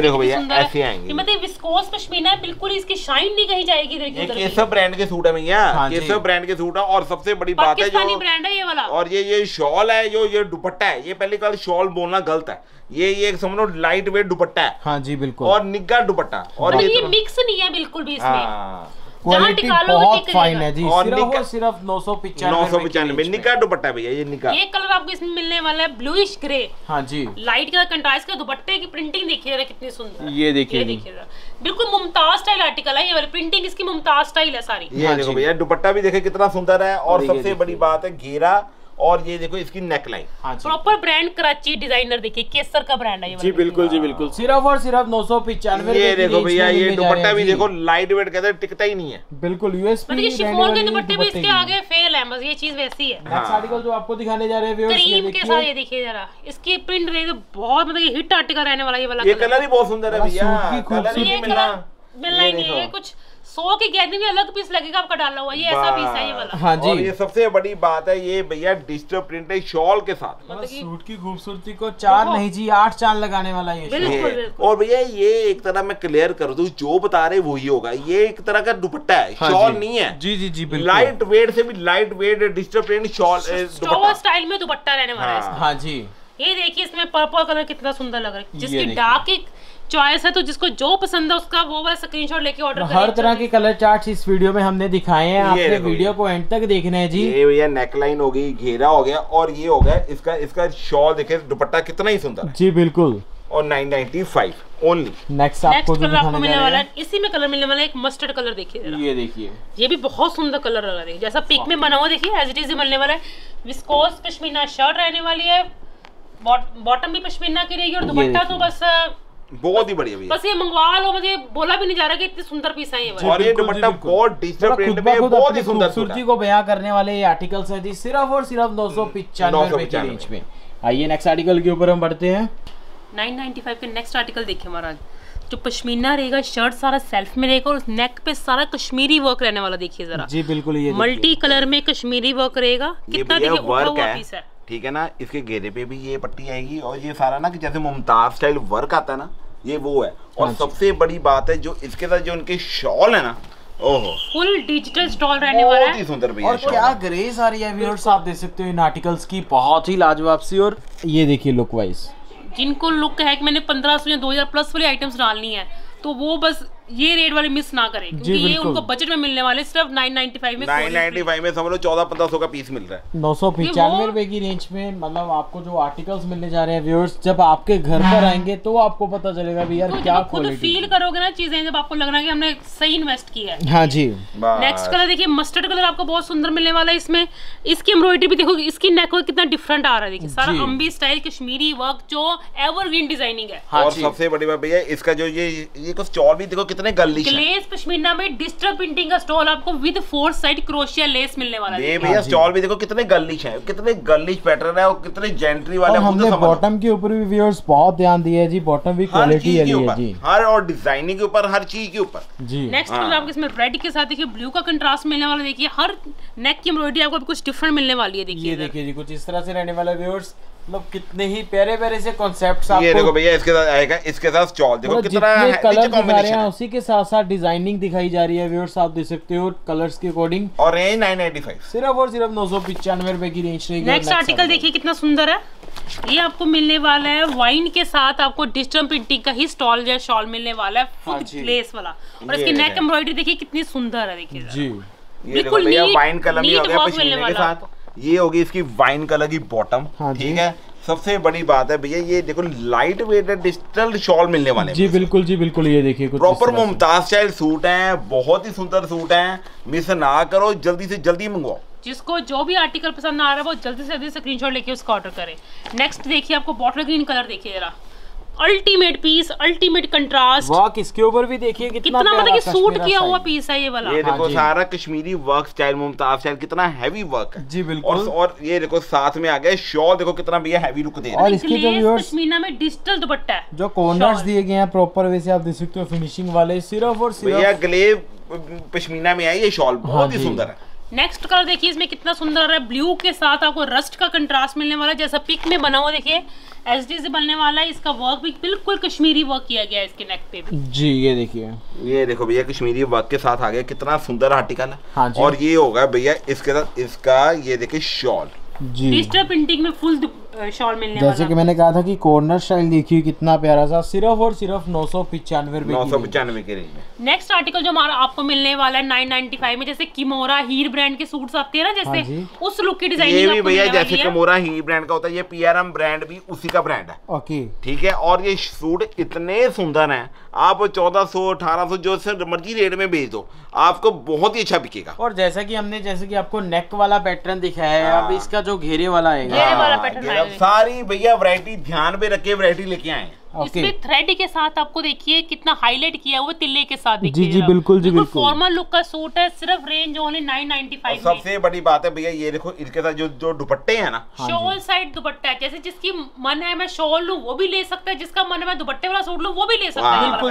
मतलब विस्कोस पश्मीना बिल्कुल, इसकी शाइन नहीं कहीं जाएगी। देखिए सब ब्रांड सूट है भैया, ये सब ब्रांड के सूट है। और सबसे बड़ी बात है जो ब्रांड है ये वाला, और ये ये शॉल है, जो ये दुपट्टा है, ये पहले कल शॉल बोलना गलत है, ये ये समझो लाइट वेट दुपट्टा है। हाँ जी बिल्कुल। और निग्गा दुपट्टा और ये, ये मिक्स नहीं है बिल्कुल भी इसमें। क्वालिटी बहुत फाइन है जी, और निका सिर्फ नौ सौ पिचानवे निका दुपट्टा भैया। ये निका ये कलर आपको इसमें मिलने वाला है ब्लूइश ग्रे। हाँ जी लाइट कलर कंट्रास्ट का दुपट्टे की प्रिंटिंग देखिए जरा कितनी सुंदर। ये देखिए देखिए बिल्कुल मुमताज स्टाइल आर्टिकल है ये वाली, प्रिंटिंग इसकी मुमताज स्टाइल है सारी। ये देखो भैया दुपट्टा भी देखे कितना सुंदर है, और सबसे बड़ी बात है घेरा। और ये देखो इसकी neckline proper brand Karachi designer, देखिए केसर का ब्रांड है ये जी बिल्कुल जी बिल्कुल। सिर्फ और सिर्फ नौ सौ पिचानवे। ये देखो भैया ये दुपट्टा भी देखो लाइट वेट कहते हैं, टिकता ही नहीं है बिल्कुल। यूएसपी शिफॉन के दुपट्टे भी इसके आगे फेल है, बस ये चीज वैसी है। नेक्स्ट आर्टिकल जो आपको दिखाने जा रहे हैं क्रीम के साथ, ये देखिए जरा इसकी प्रिंट रही तो बहुत मतलब हिट आर्टिकल रहने वाला ये वाला। ये कलर ही बहुत सुंदर है भैया, मिलना ही नहीं है कुछ सौ के गैदरिंग में अलग पीस लगेगा आपका डाला हुआ, ये ऐसा पीस है ये वाला। हाँ जी और ये सबसे बड़ी बात है ये भैया डिजिटल प्रिंट है शॉल के साथ, मतलब सूट की खूबसूरती को चार नहीं जी आठ चांद लगाने वाला ये बिल्कुल। और भैया ये एक तरह मैं क्लियर कर दूं, जो बता रहे वही होगा, ये एक तरह का दुपट्टा है, शॉल नहीं है। जी जी जी बिल्कुल। लाइट वेट से भी light weight digital print shawl style में दुपट्टा रहने वाला है। हाँ जी ये देखिए इसमें पर्पल कलर कितना सुंदर लग रहा है, जिसकी डार्क चॉइस है, तो जिसको जो पसंद है उसका वो वाला स्क्रीनशॉट लेके ऑर्डर करें। हर तरह के कलर चार्ट्स इस वीडियो में हमने दिखाए हैं, आपने वीडियो को एंड तक देखना है जी। ये भैया नेकलाइन हो गई, घेरा हो गया और ये हो गया इसका इसका शॉल, देखे दुपट्टा कितना ही सुंदर जी, बिल्कुल। और nine ninety five only. Next आपको जो दिखाने मिलने वाला है, इसी में कलर मिलने वाला एक मस्टर्ड कलर, देखिए जरा ये देखिए, ये भी बहुत सुंदर कलर लगा, देखिए जैसा पिक में बना हुआ, देखिए एज इट इज मिलने वाला है। विस्कोस पश्मीना शर्ट रहने वाली है, बॉटम भी पश्मीना की रहेगी और दुपट्टा तो बस बहुत ही बढ़िया। बस ये मंगवा लो, मुझे बोला भी नहीं जा रहा कि इतने सुंदर पीस आए हैं। और ये दुपट्टा बहुत डिजिटल प्रिंट में बहुत ही सुंदर, खूबसूरती को बयां करने वाले ये आर्टिकल्स हैं जी, सिर्फ और सिर्फ नौ सौ पचानवे के रेंज में। आइए नेक्स्ट आर्टिकल के ऊपर हम बढ़ते हैं। नाइन नाइन्टी फाइव के नेक्स्ट आर्टिकल देखिए महाराज, जो पश्मीना रहेगा, शर्ट सारा सेल्फ में रहेगा और उस नेक पे सारा कश्मीरी वर्क रहने वाला, देखिए जरा जी, बिल्कुल ये मल्टी कलर में कश्मीरी वर्क रहेगा। कितना देखिए उठा हुआ पीस है, ठीक है ना। इसके घेरे पे भी ये पट्टी आएगी और ये सारा ना कि जैसे मुमताज स्टाइल वर्क आता है ना, ये वो है। और सबसे बड़ी बात है जो इसके साथ जो उनके शॉल है ना, ओहो फुल डिजिटल स्टॉल रहने वाला है, सुंदर भैया। और क्या ग्रेस आ रही है व्यूअर्स, आप देख सकते हो इन आर्टिकल्स की बहुत ही लाजवाब सी। और ये देखिए लुक वाइज, जिनको लुक है कि मैंने पंद्रह सौ या दो हजार प्लस वाली आइटम्स डालनी है, तो वो बस ये रेट वाले मिस ना करें, क्योंकि ये उनको बजट में मिलने वाले सिर्फ नाइन नाइन्टी फाइव में। नाइन नाइन्टी फाइव में समझ लो चौदह पंद्रह सौ का पीस मिल रहा है, नौ सौ पचानवे रुपए की रेंज में। मतलब आपको जो आर्टिकल्स मिलने जा रहे हैं व्यूअर्स, जब आपके घर पर आएंगे तो आपको पता चलेगा भी यार तो क्या क्वालिटी, फील करोगे ना चीजें, जब आपको लगना कि हमने सही इन्वेस्ट किया है। हाँ जी। नेक्स्ट कलर देखिए, मस्टर्ड कलर आपको बहुत सुंदर मिलने वाला है। इसमें इसकी एम्ब्रॉयडरी भी देखो, इसकी नेक वर्क कितना डिफरेंट आ रहा है, देखिए सारा अम्बी स्टाइल कश्मीरी वर्क जो एवरग्रीन डिजाइनिंग है। और सबसे बड़ी बात भैया इसका जो ये ये कुछ चौर भी देखो कितने गलिश है। लेस पश्मीना में डिजिटल प्रिंटिंग का स्टॉल आपको with four side crochet lace मिलने वाला है। ये भैया स्टॉल भी देखो कितने गलिश है, कितने गलिश पैटर्न है और कितने जेंट्री वाले। हमने बॉटम के ऊपर भी व्यूअर्स बहुत ध्यान दिया है जी, बॉटम भी क्वालिटी है जी, हर और डिजाइनिंग के ऊपर, हर चीज के ऊपर जी। नेक्स्ट आपको इसमें रेड के साथ देखिए ब्लू का कंट्रास्ट मिलने वाला, देखिए हर नेक की एम्ब्रॉयडरी आपको कुछ डिफरेंट मिलने वाली है। देखिए देखिए जी कुछ इस तरह से रहने वाला व्यूअर्स, मतलब कितने ही प्यारे प्यारे से कॉन्सेप्ट्स आपको। ये देखो भैया इसके साथ आएगा, इसके साथ चॉल देखो कितना है, कलर दिखा रहे हैं उसी के साथ साथ डिजाइनिंग दिखाई जा रही है व्यूअर्स, आप देख सकते हो कलर्स के अकॉर्डिंग। और रेंज नाइन नाइन्टी फाइव, सिर्फ और सिर्फ नौ सौ पचानवे रुपए की रेंज रहेगी। नेक्स्ट आर्टिकल देखिए कितना सुंदर है, ये आपको मिलने वाला है वाइन के साथ, आपको डिजिटल प्रिंटिंग का ही स्टॉल या शॉल मिलने वाला है, फुल लेस वाला। और इसकी नेक एम्ब्रॉयडरी देखिए कितनी सुंदर है, देखिए जी बिल्कुल भैया वाइन कलर में हो गया पश्मीना के साथ। ये होगी इसकी वाइन कलर की बॉटम, ठीक है। सबसे बड़ी बात है भैया ये देखो लाइट वेट डिजिटल शॉल मिलने वाले जी, बिल्कुल जी बिल्कुल। ये देखिए प्रॉपर मुमताज स्टाइल सूट हैं, बहुत ही सुंदर सूट हैं, मिस ना करो, जल्दी से जल्दी मंगवाओ। जिसको जो भी आर्टिकल पसंद आ रहा है वो जल्दी से जल्दी स्क्रीनशॉट लेके उसका ऑर्डर करें। नेक्स्ट देखिए आपको बॉटल ग्रीन कलर, देखिए जरा ultimate piece, ultimate contrast work इसके ऊपर भी देखिए कितना, कितना मतलब कि सूट किया हुआ पीस है ये वाला। ये देखो सारा Kashmiri work style, Mumtaz style, कितना हैवी वर्क है जी, बिल्कुल। और, और ये देखो साथ में आ गया शॉल, देखो कितना भैया हैवी लुक दे रहा है। और इसकी जो पश्मीना में डिजिटल दुपट्टा है, जो कॉर्नर्स दिए गए हैं प्रॉपर वे से, आप देख सकते हो फिनिशिंग वाले, सिर्फ और सिर्फ भैया ग्लेव पश्मीना में आई ये शॉल, बहुत ही सुंदर है। नेक्स्ट कलर देखिए इसमें कितना सुंदर है, ब्लू के साथ आपको रस्ट का कंट्रास्ट मिलने वाला है, जैसा पिक में बना हुआ देखिए एस डी से बनने वाला है। इसका वर्क भी बिल्कुल कश्मीरी वर्क किया गया है इसके नेक पे भी जी। ये देखिए ये देखो भैया कश्मीरी वर्क के साथ आ गया, कितना सुंदर आर्टिकल है। हाँ जी। और ये होगा भैया इसके साथ इसका ये देखिए शॉल जी, डिजिटल प्रिंटिंग में फुल शॉल मिलने वाला। जैसे कि मैंने कहा था कि कॉर्नर स्टाइल देखिए कितना प्यारा सा, सिर्फ और सिर्फ नौ सौ पचानवे नौ सौ पचानवे के रेंज में। नेक्स्ट आर्टिकल जो हमारा आपको मिलने वाला है नाइन नाइन्टी फाइव में, जैसे किमोरा हीर ब्रांड के सूट्स आते हैं ना, जैसे हाँ उस लुक की डिजाइनिंग ये भी भैया जैसे किमोरा हीर ब्रांड का होता है, ये पीआरएम ब्रांड भी उसी का ब्रांड है, ओके ठीक है। और ये सूट इतने सुंदर है, आप चौदह सौ अठारह सौ जो मर्जी रेट में भेज दो, आपको बहुत ही अच्छा बिकेगा। और जैसा की हमने जैसे की आपको नेक वाला पैटर्न दिखाया है, अब इसका जो घेरे वाला है, सारी भैया वैरायटी ध्यान में रखे, वैरायटी लेके आए हैं। Okay. इसमें थ्रेड के साथ आपको देखिए कितना हाईलाइट किया हुआ तिल्ले के साथ, देखिए जी जी बिल्कुल जी बिल्कुल फॉर्मल लुक का सूट है, सिर्फ range only nine ninety five. सबसे बड़ी बात है भैया ये देखो इसके साथ जो जो दुपट्टे हैं ना, शॉल साइड दुपट्टा है, जैसे जिसकी मन है मैं शॉल लूं वो भी ले सकता है, जिसका मन है मैं दुपट्टे वाला सूट लूं वो भी ले सकता है। सिर्फ और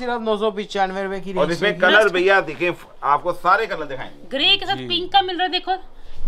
सिर्फ नौ सौ पचानवे रुपए की। और इसमें कलर भैया देखिए आपको सारे कलर दिखाएंगे, ग्रे के साथ पिंक का मिल रहा है, देखो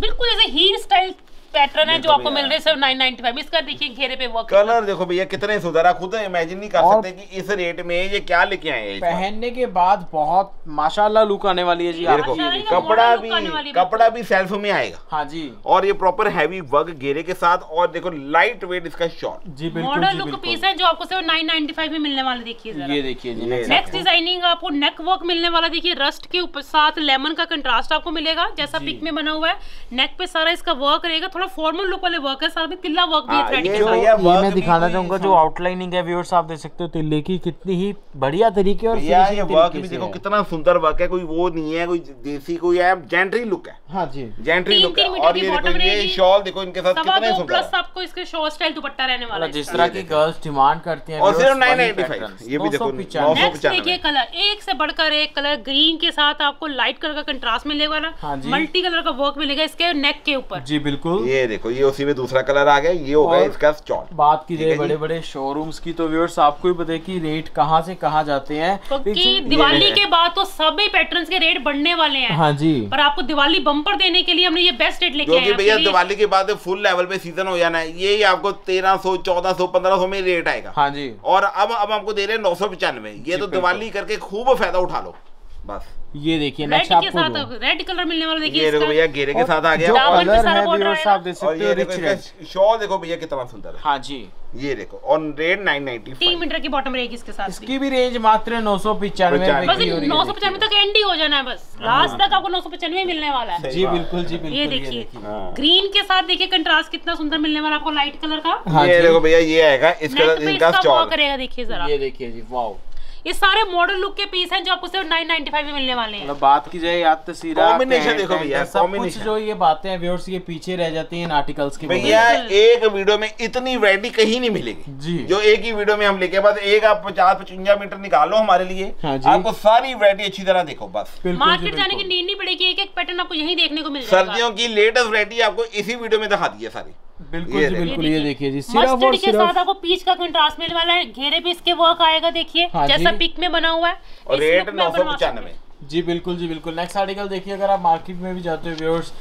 बिल्कुल जैसे हीर स्टाइल पैटर्न है जो आपको मिल रहे हैं सिर्फ नाइन नाइन्टी फाइव में। इसका देखिए घेरे पे वर्क, कलर देखो भैया कितने सुधरा, खुद इमेजिन नहीं कर सकते कि इस रेट में ये क्या लेके आए हैं। पहनने के बाद बहुत माशाल्लाह लुक आने वाली है जी। देखो कपड़ा भी कपड़ा भी सेल्फ में आएगा हाँ जी, और ये प्रॉपर हैवी वर्क घेरे के साथ, और देखो लाइट वेट इसका शॉर्ट जी, मॉडर्न लुक पीस है जो आपको सिर्फ नाइन नाइन्टी फाइव में मिलने वाला। देखिए ये देखिए जी नेक्स्ट डिजाइनिंग आपको नेक वर्क मिलने वाला। देखिए रस्ट के ऊपर साथ लेमन का कंट्रास्ट आपको मिलेगा जैसा पिक में बना हुआ है। नेक पे सारा इसका वर्क रहेगा, थोड़ा फॉर्मल लुक वाले वर्क है, साथ में तिल्ला वर्क भी है थ्रेड के साथ। ये मैं दिखाना चाहूंगा जो आउटलाइनिंग है व्यूअर्स, आप देख सकते हो तिल्ले की कितनी ही बढ़िया तरीके और ये वर्क भी देखो कितना सुंदर वर्क है, कोई वो नहीं है कोई देसी कोई है, जेंट्री लुक है हां जी, जेंट्री लुक है। और ये देखो ये शॉल देखो इनके साथ कितने सुंदर, प्लस आपको इसके शॉल स्टाइल दुपट्टा रहने वाला है जिस तरह की गर्ल्स डिमांड करती हैं। और सिर्फ नाइन नाइन्टी फाइव। ये भी देखो नेक्स्ट देखिए कलर, एक से बढ़कर एक कलर। ग्रीन के साथ आपको लाइट कलर का कंट्रास्ट मिलेगा ना, मल्टी कलर का वर्क मिलेगा इसके नेक के ऊपर जी बिल्कुल। ये देखो ये उसी में दूसरा कलर आ गया, ये होगा इसका स्टॉक। बात की जाए बड़े बड़े शोरूम्स की तो व्यूअर्स आपको ही पता है कि रेट कहाँ से कहाँ जाते हैं, क्योंकि दिवाली के बाद तो सभी पैटर्न्स के रेट बढ़ने वाले हैं हाँ जी। पर आपको दिवाली बम्पर देने के लिए हमने ये बेस्ट रेट लेके आए हैं। भैया दिवाली के बाद फुल लेवल पे सीजन हो जाना है, ये आपको तेरह सौ चौदह सौ पंद्रह सौ में रेट आएगा हाँ जी। और अब अब आपको दे रहे हैं नौ सौ पचानवे, ये तो दिवाली करके खूब फायदा उठा लो बस। ये देखिए नेक्स्ट आपको रेड कलर मिलने वाला। देखिए इसका ये घेरे के साथ आ गया, कलर है व्यूअर्स आप देख सकते हो। रिच रेड शॉल देखो भैया कितना सुंदर है हां जी, ये देखो on red nine ninety five. तीन मीटर की बॉटम रहेगी इसके साथ, इसकी भी रेंज मात्र नौ सौ पचानवे में, बस नौ सौ पचानवे तक एंड ही हो जाना है, बस लास्ट तक आपको नौ सौ पचानवे मिलने वाला है जी बिल्कुल जी बिल्कुल। ये देखिए ग्रीन के साथ देखिए कंट्रास्ट कितना सुंदर मिलने वाला आपको लाइट कलर का। ये देखो भैया ये आएगा इसका इनका स्टॉक करेगा। देखिए जरा ये देखिए जी वाओ, ये सारे मॉडल लुक के पीस हैं जो आपको सिर्फ नाइन नाइन्टी फाइव में मिलने वाले हैं। मतलब बात की जाए याद तस्वीरा कॉम्बिनेशन देखो भैया, सब कुछ जो ये बातें हैं व्यूअर्स ये पीछे रह जाती हैं इन आर्टिकल्स की। भैया एक वीडियो में इतनी वैरायटी कहीं नहीं मिलेगी जी, जो एक ही वीडियो में हम लेके बस एक आप पचास पचवंजा मीटर निकालो हमारे लिए, आपको सारी वैरायटी अच्छी तरह देखो बस, मार्केट जाने की नींद नहीं पड़ेगी, एक एक पैटर्न आपको यही देखने को मिल जाएगा। सर्दियों की लेटेस्ट वैरायटी आपको इसी वीडियो में दिखा दी है सारी बिल्कुल जी बिल्कुल। ये देखिए जी सिर्फ और सिर्फ आपको पीच का कंट्रास्ट मिलने वाला है, घेरे पे इसके वर्क आएगा देखिए जैसा पिक में बना हुआ है, और रेट नौ सौ पचानवे जी बिल्कुल जी बिल्कुल। नेक्स्ट आर्टिकल देखिए, अगर आप मार्केट में भी जाते हो व्यूअर्स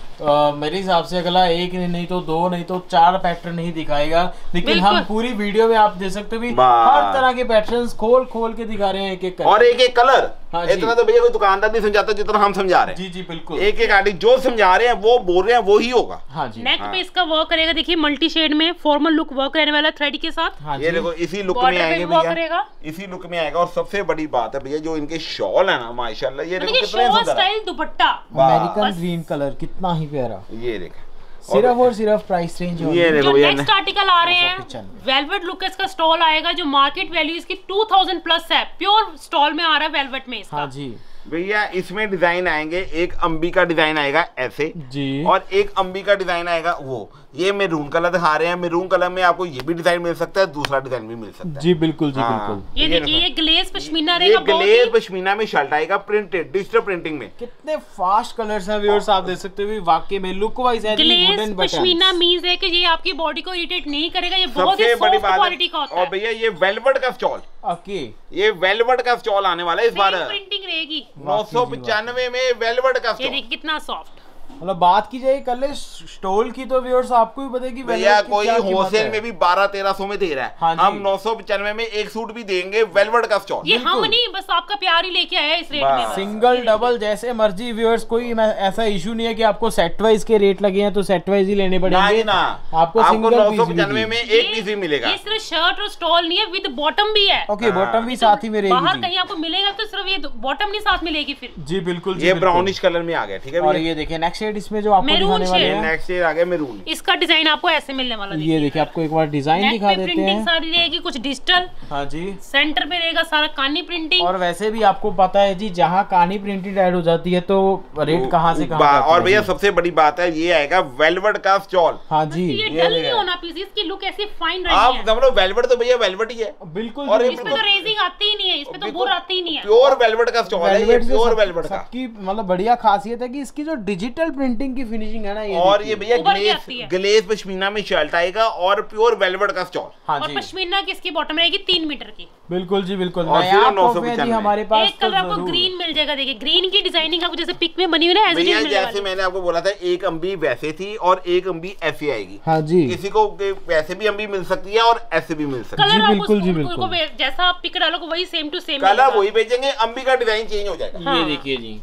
मेरे हिसाब से अगला एक नहीं तो दो नहीं तो चार पैटर्न ही दिखाएगा, लेकिन हम पूरी वीडियो में आप देख सकते हो भी हर तरह के पैटर्न्स खोल खोल के दिखा रहे हैं एक एक और एक एक कलर। हाँ इतना तो भैया कोई दुकानदार नहीं समझाता जितना हम समझा रहे हैं जी जी बिल्कुल। एक एक आर्टिकल जो समझा रहे हैं वो बोल रहे हैं वो ही होगा हाँ जी। नेक पे इसका वर्क करेगा देखिए मल्टी शेड में, फॉर्मल लुक वर्क रहने वाला थ्रेड के साथ हाँ ये देखो इसी लुक में आएंगे भैया, इसी लुक में आएगा। और सबसे बड़ी बात है भैया जो इनके शॉल है ना माशाल्लाह, ये देखो कितना style dupatta American green colour कितना ही प्यारा। ये देखो सिर्फ और सिर्फ प्राइस रेंज ये देखो। नेक्स्ट आर्टिकल आ रहे हैं वेलवेट लुक, इसका स्टॉल आएगा जो मार्केट वैल्यू इसकी टू थाउजेंड प्लस है, प्योर स्टॉल में आ रहा है वेलवेट में इसका हाँ जी। भैया इसमें डिजाइन आएंगे, एक अंबिका डिजाइन आएगा ऐसे जी, और एक अंबिका डिजाइन आएगा वो, ये मेरून कलर दिखा रहे हैं। मेरून कलर में आपको ये भी डिजाइन मिल सकता है, दूसरा डिजाइन भी मिल सकता है जी बिल्कुल जी बिल्कुल। ये देखिए ये ग्लेज पश्मीना रहेगा, ग्लेज पश्मीना में शर्ट आएगा प्रिंटेड डिजिटल प्रिंटिंग में। कितने फास्ट कलर्स हैं व्यूअर्स आप देख सकते हो, वाकई में लुक वाइज है। ग्लेज पश्मीना मींस है कि ये आपकी बॉडी को इरिटेट नहीं करेगा, ये बहुत ही सॉफ्ट क्वालिटी का होता है। और भैया ये वेलवेट का स्टॉल ओके okay. ये वेलवेट का स्टॉल आने वाला है इस बार, प्रिंटिंग रहेगी नौ सौ पचानवे में वेलवेट का स्टॉल। ये कितना सॉफ्ट, मतलब बात की जाए कल स्टॉल की तो व्यूअर्स आपको भी पता है कि भैया कोई होलसेल में भी बारह तेरह सौ में दे रहा है हाँ, हम नौ सौ पचानवे में एक सूट भी देंगे वेलवेट का स्टॉक। ये हम नहीं बस आपका प्यार ही लेके आया इस रेट में, सिंगल डबल जैसे मर्जी व्यूअर्स, कोई ऐसा इशू नहीं है कि आपको सेट वाइज के रेट लगे हैं तो सेट वाइज ही लेने पड़ेंगे ना, आपको सिंगल नौ सौ पचानवे में एक पीस भी मिलेगा। सिर्फ शर्ट और स्टॉल नहीं है, विद बॉटम भी है ओके, बॉटम भी साथ ही में रहेगी। बाहर कहीं आपको मिलेगा तो सिर्फ ये बॉटम नहीं साथ मिलेगी फिर जी बिल्कुल। ये ब्राउनिश कलर में आ गया ठीक है। और ये देखिए नेक्स्ट इसमें जो आपको दिखाने वाले हैं नेक्स्ट ईयर आ गया मेरून, इसका डिजाइन आपको ऐसे मिलने वाला। ये देखिए आपको एक बार डिजाइन दिखा देते हैं, सारी रहेगी कुछ डिजिटल हाँ जी, सेंटर पे रहेगा सारा कानी प्रिंटिंग। और वैसे भी आपको पता है जी जहाँ कानी प्रिंटिंग ऐड हो जाती है तो रेट कहाँ से कहाँ। और भैया सबसे बड़ी बात है ये आएगा वेलवेट का स्टॉल हाँ जी, ये डल नहीं होना पीस, इसकी लुक ऐसी फाइन रहेगी। आप समझ लो वेलवेट तो भैया वेलवेट ही है बिल्कुल, और इसमें तो रेजिंग आती ही नहीं है, इसमें तो बुर आती ही नहीं है, प्योर वेलवेट का स्टॉल है, प्योर वेलवेट का। इसकी मतलब बढ़िया खासियत है कि इसकी जो डिजिटल प्रिंटिंग की फिनिशिंग है ना ये, और ये भैया ग्लेज ग्लेज पश्मीना में शर्ट आएगा और प्योर वेलवेट का स्टॉल। हाँ जी, पश्मीना की इसकी बॉटम रहेगी तीन मीटर की। बिल्कुल जी बिल्कुल। हमारे पास एक कलर आपको ग्रीन मिल जाएगा। देखिए ग्रीन की डिजाइनिंग आपको जैसे पिक में बनी हुई ना, जैसे मैंने आपको बोला था एक अम्बी वैसे थी और एक अम्बी ऐसी आएगी। हाँ जी, किसी को वैसे भी अम्बी मिल सकती है और ऐसे भी मिल सकती है। बिल्कुल जी बिल्कुल, जैसा आप पिक डालोगे वही सेम टू सेम कलर वही भेजेंगे, अम्बी का डिजाइन चेंज हो जाएगा। ये देखिए जी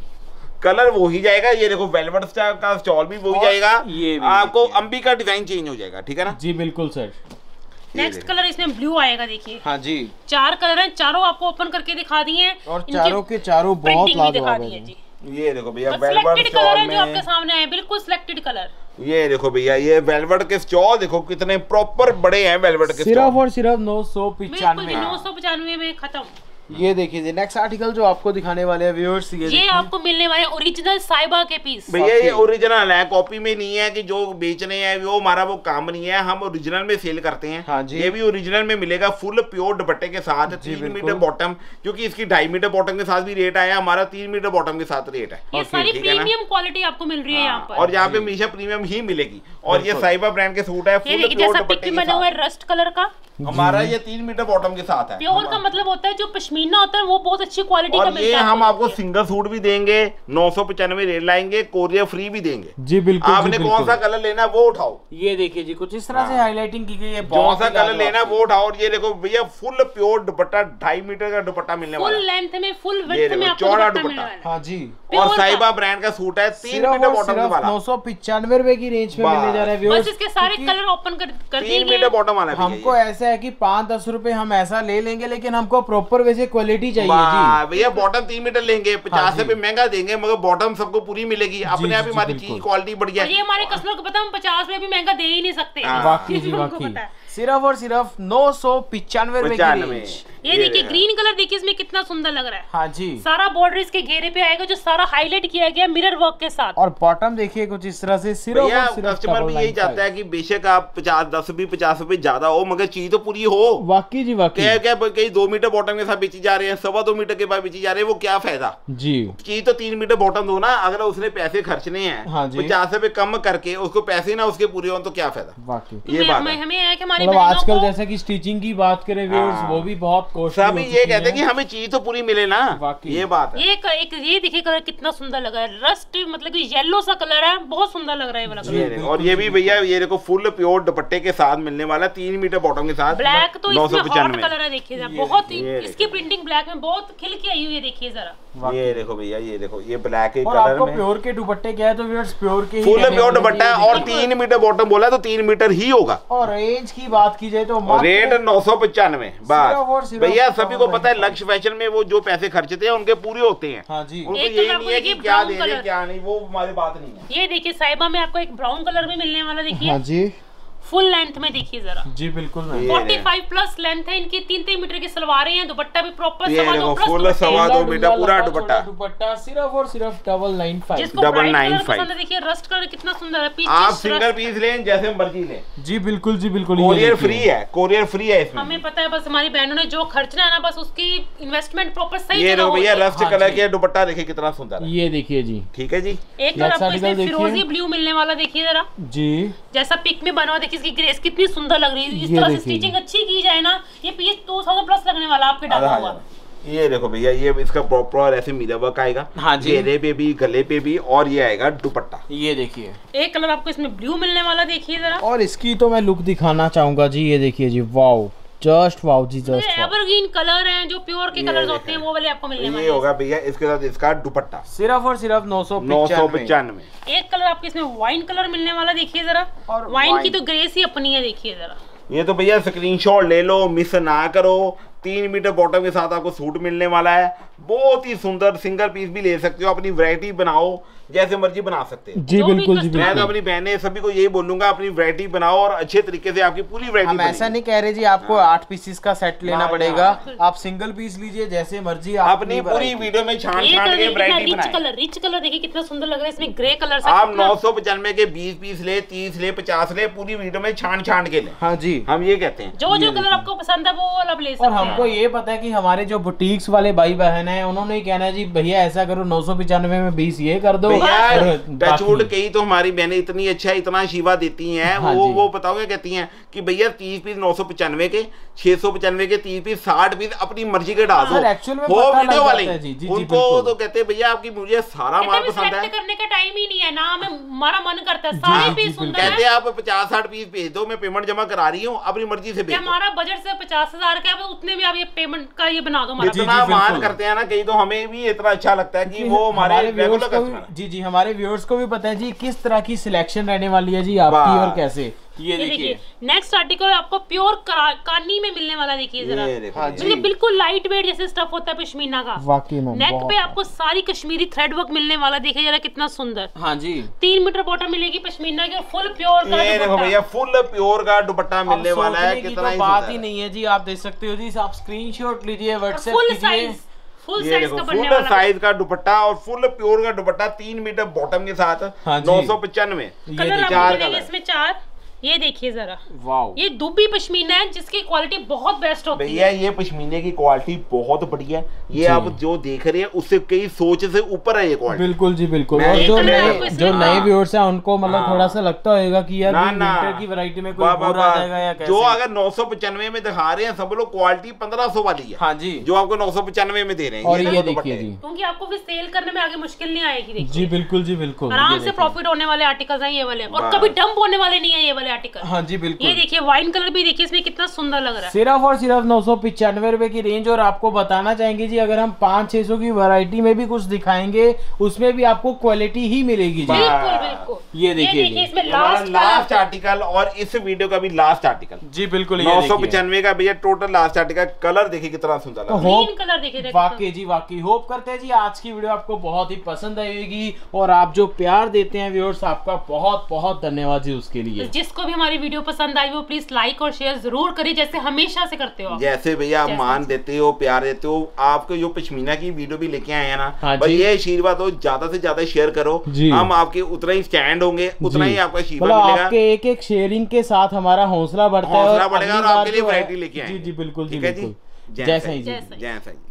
कलर वही जाएगा। ये देखो वेलवेट का स्टॉल भी वही जाएगा, ये भी आपको अम्बी का डिजाइन चेंज हो जाएगा। ठीक है ना जी, बिल्कुल सर। नेक्स्ट कलर इसमें ब्लू आएगा। देखिए हाँ जी, चार कलर हैं, चारों आपको ओपन करके दिखा दिए और चारों के चारों बहुत लाजवाब हैं जी। ये देखो भैया वेलवेट कलर है जो आपके सामने आए, बिल्कुल सिलेक्टेड कलर। ये देखो भैया ये वेलवेट के स्टॉल देखो कितने प्रॉपर बड़े हैं वेलवेट के। सिर्फ और सिर्फ नौ सौ पचानवे नौ सौ पचानवे में खत्म। ये देखिए जी नेक्स्ट आर्टिकल जो आपको दिखाने वाले हैं व्यूअर्स, ये ये आपको मिलने वाले ओरिजिनल साइबा के पीस। भैया ये ओरिजिनल है, कॉपी में नहीं है कि जो बेचने हैं वो हमारा वो काम नहीं है, हम ओरिजिनल में सेल करते हैं। हाँ जी, ये भी ओरिजिनल में मिलेगा फुल प्योर दुपट्टे के साथ, तीन मीटर बॉटम, क्योंकि इसकी ढाई मीटर बॉटम के साथ भी रेट आया हमारा, तीन मीटर बॉटम के साथ रेट है। ये सारी प्रीमियम क्वालिटी आपको मिल रही है यहाँ पर, और यहाँ पे हमेशा प्रीमियम ही मिलेगी। और ये साइबा ब्रांड के सूट है, फुल प्योर दुपट्टे बना हुआ है रस्ट कलर का हमारा, ये तीन मीटर बॉटम के साथ है। प्योर का मतलब होता है जो पश्मीना होता है वो बहुत अच्छी क्वालिटी का मिलता है। हम आपको सिंगल सूट भी देंगे, नौ सौ पचानवे रेट लाएंगे, कोरियर फ्री भी देंगे जी। बिल्कुल, आपने कौन सा कलर लेना है वो उठाओ। ये देखिए जी कुछ इस तरह से हाईलाइटिंग की गई है, कौन सा कलर लेना है वो उठाओ। और ये देखो भैया फुल प्योर दुपट्टा, ढाई मीटर का दुपट्टा मिलने वाला, फुल लेंथ में फुल विड्थ में चौड़ा दुपट्टा। हाँ जी, और साइबा ब्रांड का सूट है, तीन मीटर बॉटम वाला, नौ सौ पचानवे रुपए की रेंज में मिलने जा रहा है। बस इसके सारे कलर ओपन कर देंगे, तीन मीटर बॉटम वाला। हमको ऐसा है कि पाँच दस रुपए हम ऐसा ले लेंगे, लेकिन हमको प्रॉपर वैसे क्वालिटी चाहिए जी। भैया बॉटम तीन मीटर लेंगे, पचास रुपए महंगा देंगे, मगर बॉटम सबको पूरी मिलेगी। अपने आप ही हमारी चीज क्वालिटी बढ़ गया। ये हमारे कस्टमर को पता हम पचास रुपए भी महंगा दे ही नहीं सकते। बाकी जी बाकी सिर्फ और सिर्फ नौ सौ पचानवे रुपए की रेंज। ये देखिए ग्रीन कलर, देखिए इसमें कितना सुंदर लग रहा है। हाँ जी, सारा बॉर्डर इसके घेरे पे आएगा जो सारा हाईलाइट किया गया मिरर वर्क के साथ। और बॉटम देखिए कुछ इस तरह से। कस्टमर भी यही चाहता है कि बेशक आप पचास दस रुपए पचास रुपए ज्यादा हो, मगर चीज तो पूरी हो। वाकई जी वाकई, क्या क्या कई दो मीटर बॉटम के साथ बेची जा रहे हैं, सवा दो मीटर के बाद बेची जा रहे हैं, वो क्या फायदा जी। चीज तो तीन मीटर बॉटम दो ना, अगर उसने पैसे खर्चने हैं पचास रुपए कम करके, उसको पैसे ना उसके पूरे हो तो क्या फायदा। ये बात हमें आजकल जैसे की स्टिचिंग की बात करें वो भी बहुत सब ये कहते हैं कि हमें चीज तो पूरी मिले ना। ये बात है। ये एक ये देखिए कलर कितना सुंदर लग रहा है, रस्ट मतलब कि येलो सा कलर है, बहुत सुंदर लग रहा है वाला कलर। और ये भी भैया ये देखो फुल प्योर दुपट्टे के साथ मिलने वाला, तीन मीटर बॉटम के साथ। ब्लैक तो इसमें हॉट कलर है, देखिए जरा बहुत इसकी प्रिंटिंग ब्लैक में बहुत खिल के आई हुई है। देखिए जरा ये देखो भैया, ये देखो ये ब्लैक के कलर में प्योर के दुपट्टे क्या है, तो व्यूअर्स प्योर के फुल प्योर दुपट्टा है और तीन मीटर बॉटम बोला तो तीन मीटर ही होगा। और रेंज की बात की जाए तो रेट नौ सौ पचानवे। बात भैया सभी को पता है लक्ष्य फैशन में वो जो पैसे खर्चते हैं उनके पूरे होते हैं। हाँ जी, उनको ये नहीं है कि क्या दे रहे क्या नहीं, वो हमारी बात नहीं है। ये देखिए साइबा में आपको एक ब्राउन कलर में मिलने वाला, देखिए हाँ जी फुल लेंथ में। देखिए जरा जी बिल्कुल पैंतालीस प्लस लेंथ है इनकी, तीन तीन मीटर की सलवारें हैं, दुपट्टा भी प्रॉपर सवा दो प्लस सवा दो मीटर पूरा दुपट्टा दुपट्टा सिर्फ और सिर्फ double nine five double nine five. देखिए रस्ट कलर कितना सुंदर है। पीस आप सिंगल पीस लें जैसे मर्जी लें जी। बिल्कुल जी बिल्कुल, कोरियर फ्री है, कोरियर फ्री है। इसमें हमें पता है बस हमारी बहनों ने जो खर्चना है ना, बस उसकी इन्वेस्टमेंट प्रॉपर सही जगह हो। भैया रस्ट कलर के दुपट्टा देखिए कितना सुंदर है। ये देखिए जी ठीक है जी। एक कलर आपको इसमें फिरोजी ब्लू मिलने वाला, देखिए जरा जी जैसा पिक में बना। देखिए इसकी ग्रेस कितनी सुंदर लग रही है। इस तरह से स्टिचिंग अच्छी की जाए ना, ये पीस दो सौ प्लस लगने वाला आपके डाला हुआ। ये देखो भैया ये इसका प्रॉपर ऐसे मिरर वर्क आएगा। हाँ जी, चेहरे पे भी, गले पे भी, और ये आएगा दुपट्टा। ये देखिए एक कलर आपको इसमें ब्लू मिलने वाला, देखिए जरा। और इसकी तो मैं लुक दिखाना चाहूंगा जी। ये देखिए जी वाओ, जस्ट वाओ जी, जस्ट एवरग्रीन कलर हैं जो प्योर के कलर्स होते हैं, वो वाले आपको मिलने वाले। ये होगा भैया इसके साथ इसका दुपट्टा सिर्फ और सिर्फ नौ सौ पचानवे। एक कलर आपको इसमें वाइन कलर मिलने वाला, देखिए जरा। और वाइन की तो ग्रेस ही अपनी है, देखिए जरा। ये तो भैया स्क्रीनशॉट ले लो, मिस ना करो। तीन मीटर बॉटम के साथ आपको सूट मिलने वाला है, बहुत ही सुंदर। सिंगल पीस भी ले सकते हो, अपनी वैरायटी बनाओ, जैसे मर्जी बना सकते हैं जी। बिल्कुल जी, मैं तो अपनी बहने सभी को यही बोलूंगा, अपनी वैरायटी बनाओ और अच्छे तरीके से आपकी पूरी वैरायटी। हम ऐसा नहीं कह रहे जी आपको आठ पीसेस का सेट लेना पड़ेगा, आप सिंगल पीस लीजिए जैसे मर्जी। अपनी पूरी वीडियो में छान छान के वैरायटी बनाए। रिच कलर देखिए कितना सुंदर लग रहा है, इसमें ग्रे कलर। आप नौ सौ पचानवे के बीस पीस ले, तीस ले, पचास ले, पूरी वीडियो में छान छान के ले। हाँ जी, हम ये कहते हैं जो जो कलर आपको पसंद है वो आप ले सकते हैं। हमको ये पता है कि हमारे जो बुटीक्स वाले भाई बहन है उन्होंने कहना है जी भैया ऐसा करो नौ सौ पचानवे में बीस ये कर दो, यार टचवुड कई तो हमारी बहने इतनी अच्छा इतना शिवा देती हैं, हाँ वो वो बताओगे कहती हैं कि भैया तीस पीस नौ सौ पचानवे के छह सौ पचानवे के तीस पीस साठ पीस अपनी मर्जी के डाल दो। वो वीडियो वाले उनको तो कहते भैया आपकी मुझे सारा माल पसंद है, करने का टाइम ही नहीं है ना, हमारा मन करता है सारे पीस सुंदर है, कहते आप पचास साठ पीस भेज दो, मैं पेमेंट जमा करा रही हूँ अपनी मर्जी से, हमारा बजट से पचास हजार का उतने में आप ये पेमेंट का ये बना दो। इतना मान करते हैं ना कई तो हमें भी इतना अच्छा लगता है कि वो हमारे व्यूअर्स को भी, जी जी हमारे व्यूअर्स को भी पता है जी किस तरह की सिलेक्शन रहने वाली है जी आपकी और कैसे। ये देखिए नेक्स्ट आर्टिकल आपको प्योर कानी में मिलने वाला, देखिए जरा बिल्कुल लाइट वेट जैसे स्टफ होता है पश्मीना का, वाकई में नेक पे आपको सारी कश्मीरी थ्रेड वर्क मिलने वाला, देखिए जरा कितना सुंदर। हाँ जी तीन मीटर बॉटम मिलेगी पश्मीना की और फुल प्योर का, ये देखो भैया फुल प्योर का दुपट्टा मिलने वाला है, कितना बात ही नहीं है जी। आप देख सकते हो जी, आप स्क्रीनशॉट लीजिए, व्हाट्सएप कीजिए, फुल साइज का बनने वाला, फुल साइज का दुपट्टा और फुल प्योर का दुपट्टा तीन मीटर बॉटम के साथ नौ सौ पचानवे। इसमें चार, ये देखिए जरा, वाओ ये दुबी पश्मीना है जिसकी क्वालिटी बहुत बेस्ट होती है भैया, ये पश्मीने की क्वालिटी बहुत बढ़िया है, ये आप जो देख रहे हैं उससे कई सोच से ऊपर है ये क्वालिटी, बिल्कुल जी बिल्कुल। और जो नए जो नए व्यूअर्स हैं उनको मतलब थोड़ा सा लगता होगा कि यार विंटर की वैरायटी में कोई बोर आ जाएगा या कैसे, जो अगर नौ सौ पचानवे में दिखा रहे हैं सब लोग क्वालिटी पंद्रह सौ वाली है, हाँ जी जो आपको नौ सौ पचानवे में दे रहे हैं, और ये देखिए जी क्योंकि आपको फिर सेल करने में आगे मुश्किल नहीं आएगी जी, बिल्कुल जी बिल्कुल आराम से प्रॉफिट होने वाले आर्टिकल है ये वाले, और कभी डंप होने वाले नहीं है ये वाले आर्टिकल। हाँ जी बिल्कुल, ये देखिए वाइन कलर भी देखिए इसमें कितना सुंदर लग रहा है, सिर्फ और सिर्फ नौ सौ पिचानवे रुपए की रेंज। और आपको बताना चाहेंगे जी अगर हम पाँच छह सौ की वैरायटी में भी कुछ दिखाएंगे उसमें भी आपको क्वालिटी ही मिलेगी जी। बिल्कुल बिल्कुल, ये देखिए इसमें लास्ट लास्ट आर्टिकल और इस वीडियो का भी लास्ट आर्टिकल जी बिल्कुल, नौ सौ पिचानवे का भैया टोटल लास्ट आर्टिकल, कलर देखिए कितना सुंदर कलर देखिए, वाकई जी वाकई। होप करते हैं जी आज की वीडियो आपको बहुत ही पसंद आएगी, और आप जो प्यार देते हैं व्यूअर्स आपका बहुत बहुत धन्यवाद जी उसके लिए। जिसको भी हमारी वीडियो पसंद आई वो प्लीज लाइक और शेयर जरूर करिए, जैसे हमेशा से करते हो, जैसे भैया आप मान देते हो प्यार देते हो, आपको जो पश्मीना की वीडियो भी लेके आए हैं ना, हाँ बस ये आशीर्वाद हो ज्यादा से ज्यादा शेयर करो, हम आपके उतना ही स्टैंड होंगे, उतना ही आपका आशीर्वाद मिलेगा, आपके एक एक शेयरिंग के साथ हमारा हौसला बढ़ता है, हौसला बढ़ेगा और आपके लिए वैरायटी लेके आएंगे जी जी बिल्कुल जी बिल्कुल। जय साईं जय साईं।